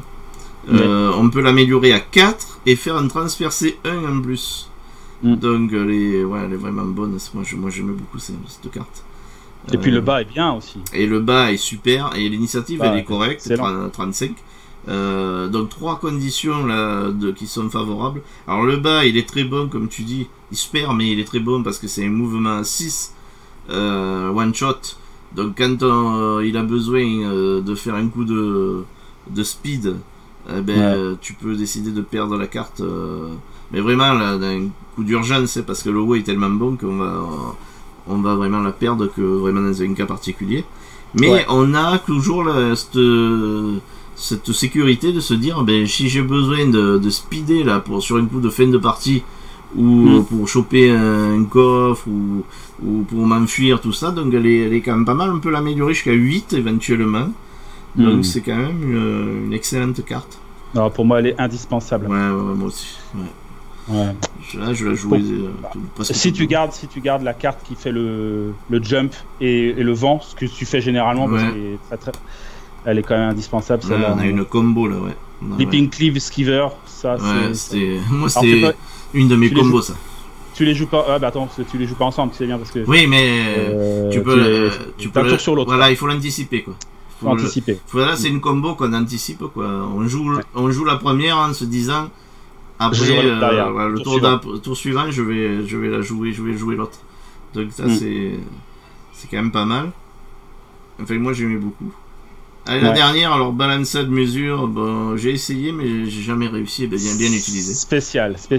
On peut l'améliorer à 4 et faire un transpercé 1 en plus. Donc elle est vraiment bonne. Moi j'aime beaucoup cette carte. Et puis le bas est bien aussi. Et le bas est super. Et l'initiative elle est correcte, 35. Donc 3 conditions là, qui sont favorables. Alors le bas il est très bon comme tu dis. Il se perd mais il est très bon parce que c'est un mouvement à 6 one shot. Donc quand il a besoin de faire un coup de speed, tu peux décider de perdre la carte. Mais vraiment là, d'un coup d'urgence, c'est parce que le haut est tellement bon qu'on va vraiment la perdre que vraiment dans un cas particulier. Mais on a toujours là, cette sécurité de se dire si j'ai besoin de speeder là, sur un coup de fin de partie ou pour choper un coffre ou pour m'enfuir, tout ça, donc elle est quand même pas mal. On peut l'améliorer jusqu'à 8 éventuellement, donc c'est quand même une excellente carte. Alors pour moi elle est indispensable. Moi aussi. Là je la jouais si tu gardes la carte qui fait le jump et le vent, ce que tu fais généralement, parce que elle est quand même indispensable. Là, on a une combo là, Leaping Cleave, Skiver, ça c'est... Moi c'est une de mes combos ça. Tu les joues pas... Ah bah attends, tu les joues pas ensemble, c'est bien parce que... Oui mais tu peux un tour sur l'autre. Voilà, il faut l'anticiper quoi. Anticiper. Là c'est une combo qu'on anticipe quoi. On joue la première en se disant après le tour suivant je vais la jouer, l'autre. Donc ça c'est quand même pas mal. Enfin moi j'aimais beaucoup. Allez, la dernière, alors balancée de mesure, bon, j'ai essayé, mais j'ai jamais réussi à bien l'utiliser. Spécial. Ouais.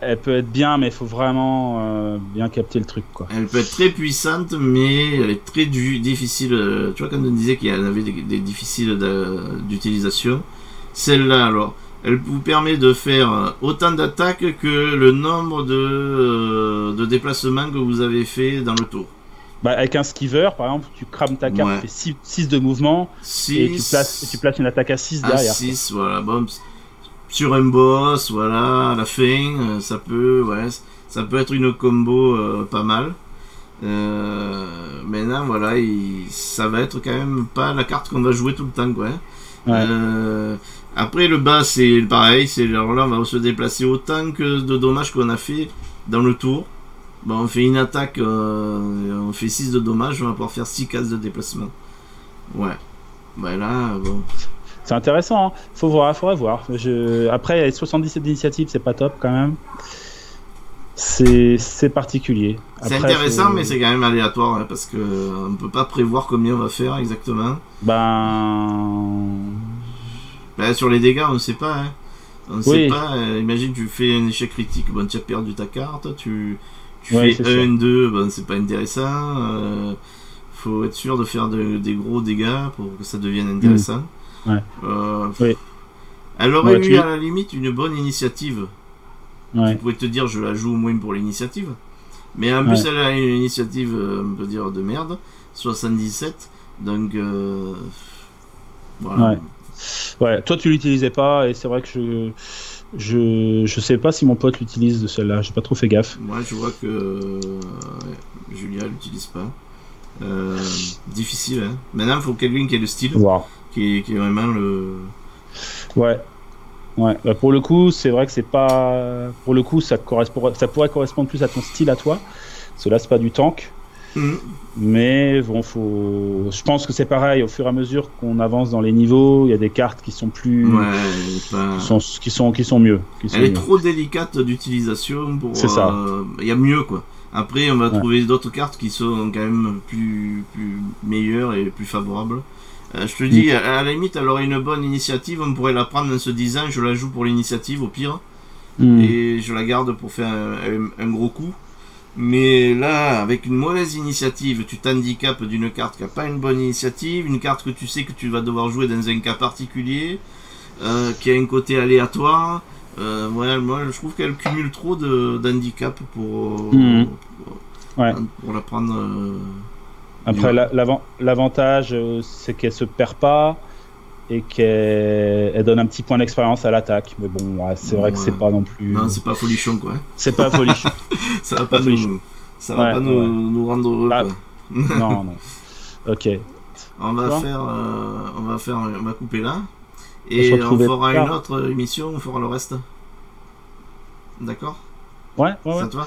Elle peut être bien, mais il faut vraiment bien capter le truc, quoi. Elle peut être très puissante, mais elle est très difficile. Tu vois, quand on disait qu'elle avait des difficiles d'utilisation, celle-là, alors, elle vous permet de faire autant d'attaques que le nombre de déplacements que vous avez fait dans le tour. Bah, avec un skiver, par exemple, tu crames ta carte, tu fais 6 de mouvement, et tu places une attaque à 6 derrière. 6, voilà, bon, sur un boss, voilà, à la fin, ça peut être une combo pas mal. Maintenant, voilà, ça va être quand même pas la carte qu'on va jouer tout le temps, quoi. Après, le bas, c'est pareil, alors là, on va se déplacer autant que de dommages qu'on a fait dans le tour. Bon, on fait une attaque, on fait 6 de dommages, on va pouvoir faire 6 cases de déplacement. Bah là, bon. C'est intéressant, hein. Faudrait voir. Après, les 77 d'initiative, c'est pas top quand même. C'est particulier. C'est intéressant, mais c'est quand même aléatoire, hein, parce qu'on ne peut pas prévoir combien on va faire exactement. Ben sur les dégâts, on ne sait pas, hein. On ne sait pas. Imagine, tu fais un échec critique, bon, tu as perdu ta carte, tu fais 1, 2, ben c'est pas intéressant. Faut être sûr de faire des gros dégâts pour que ça devienne intéressant. Elle aurait eu à la limite une bonne initiative. Tu pouvais te dire je la joue au moins pour l'initiative. Mais en plus elle a une initiative on peut dire de merde, 77. Donc voilà. Toi tu l'utilisais pas et c'est vrai que Je sais pas si mon pote l'utilise de celle-là, j'ai pas trop fait gaffe. Moi je vois que Julia l'utilise pas. Difficile, hein. Maintenant il faut Kelvin qui ait le style, wow. Qui est vraiment le... Ouais. Ouais. Bah, pour le coup, c'est vrai que c'est pas... Pour le coup, ça pourrait correspondre plus à ton style à toi. Cela c'est pas du tank. Mmh. Mais bon, faut... je pense que c'est pareil, au fur et à mesure qu'on avance dans les niveaux, il y a des cartes qui sont plus... Ouais, ben... qui sont mieux. Elle est trop délicate d'utilisation pour... C'est ça. Il y a mieux, quoi. Après, on va trouver d'autres cartes qui sont quand même plus meilleures et plus favorables. Je te dis, à la limite, elle aurait une bonne initiative, on pourrait la prendre en se disant, je la joue pour l'initiative, au pire, et je la garde pour faire un gros coup. Mais là, avec une mauvaise initiative, tu t'handicapes d'une carte qui n'a pas une bonne initiative, une carte que tu sais que tu vas devoir jouer dans un cas particulier, qui a un côté aléatoire. Ouais, moi, je trouve qu'elle cumule trop d'handicaps pour la prendre. Après, l'avantage, c'est qu'elle se perd pas et qu'elle donne un petit point d'expérience à l'attaque. Mais bon, ouais, c'est vrai que c'est pas non plus... Non, c'est pas folichon, quoi. C'est pas folichon. Ça va pas nous rendre heureux, quoi. Non, non. Ok. On va couper là. Et on fera une autre émission, on fera le reste. D'accord ? Ouais, ouais. Ça te va ?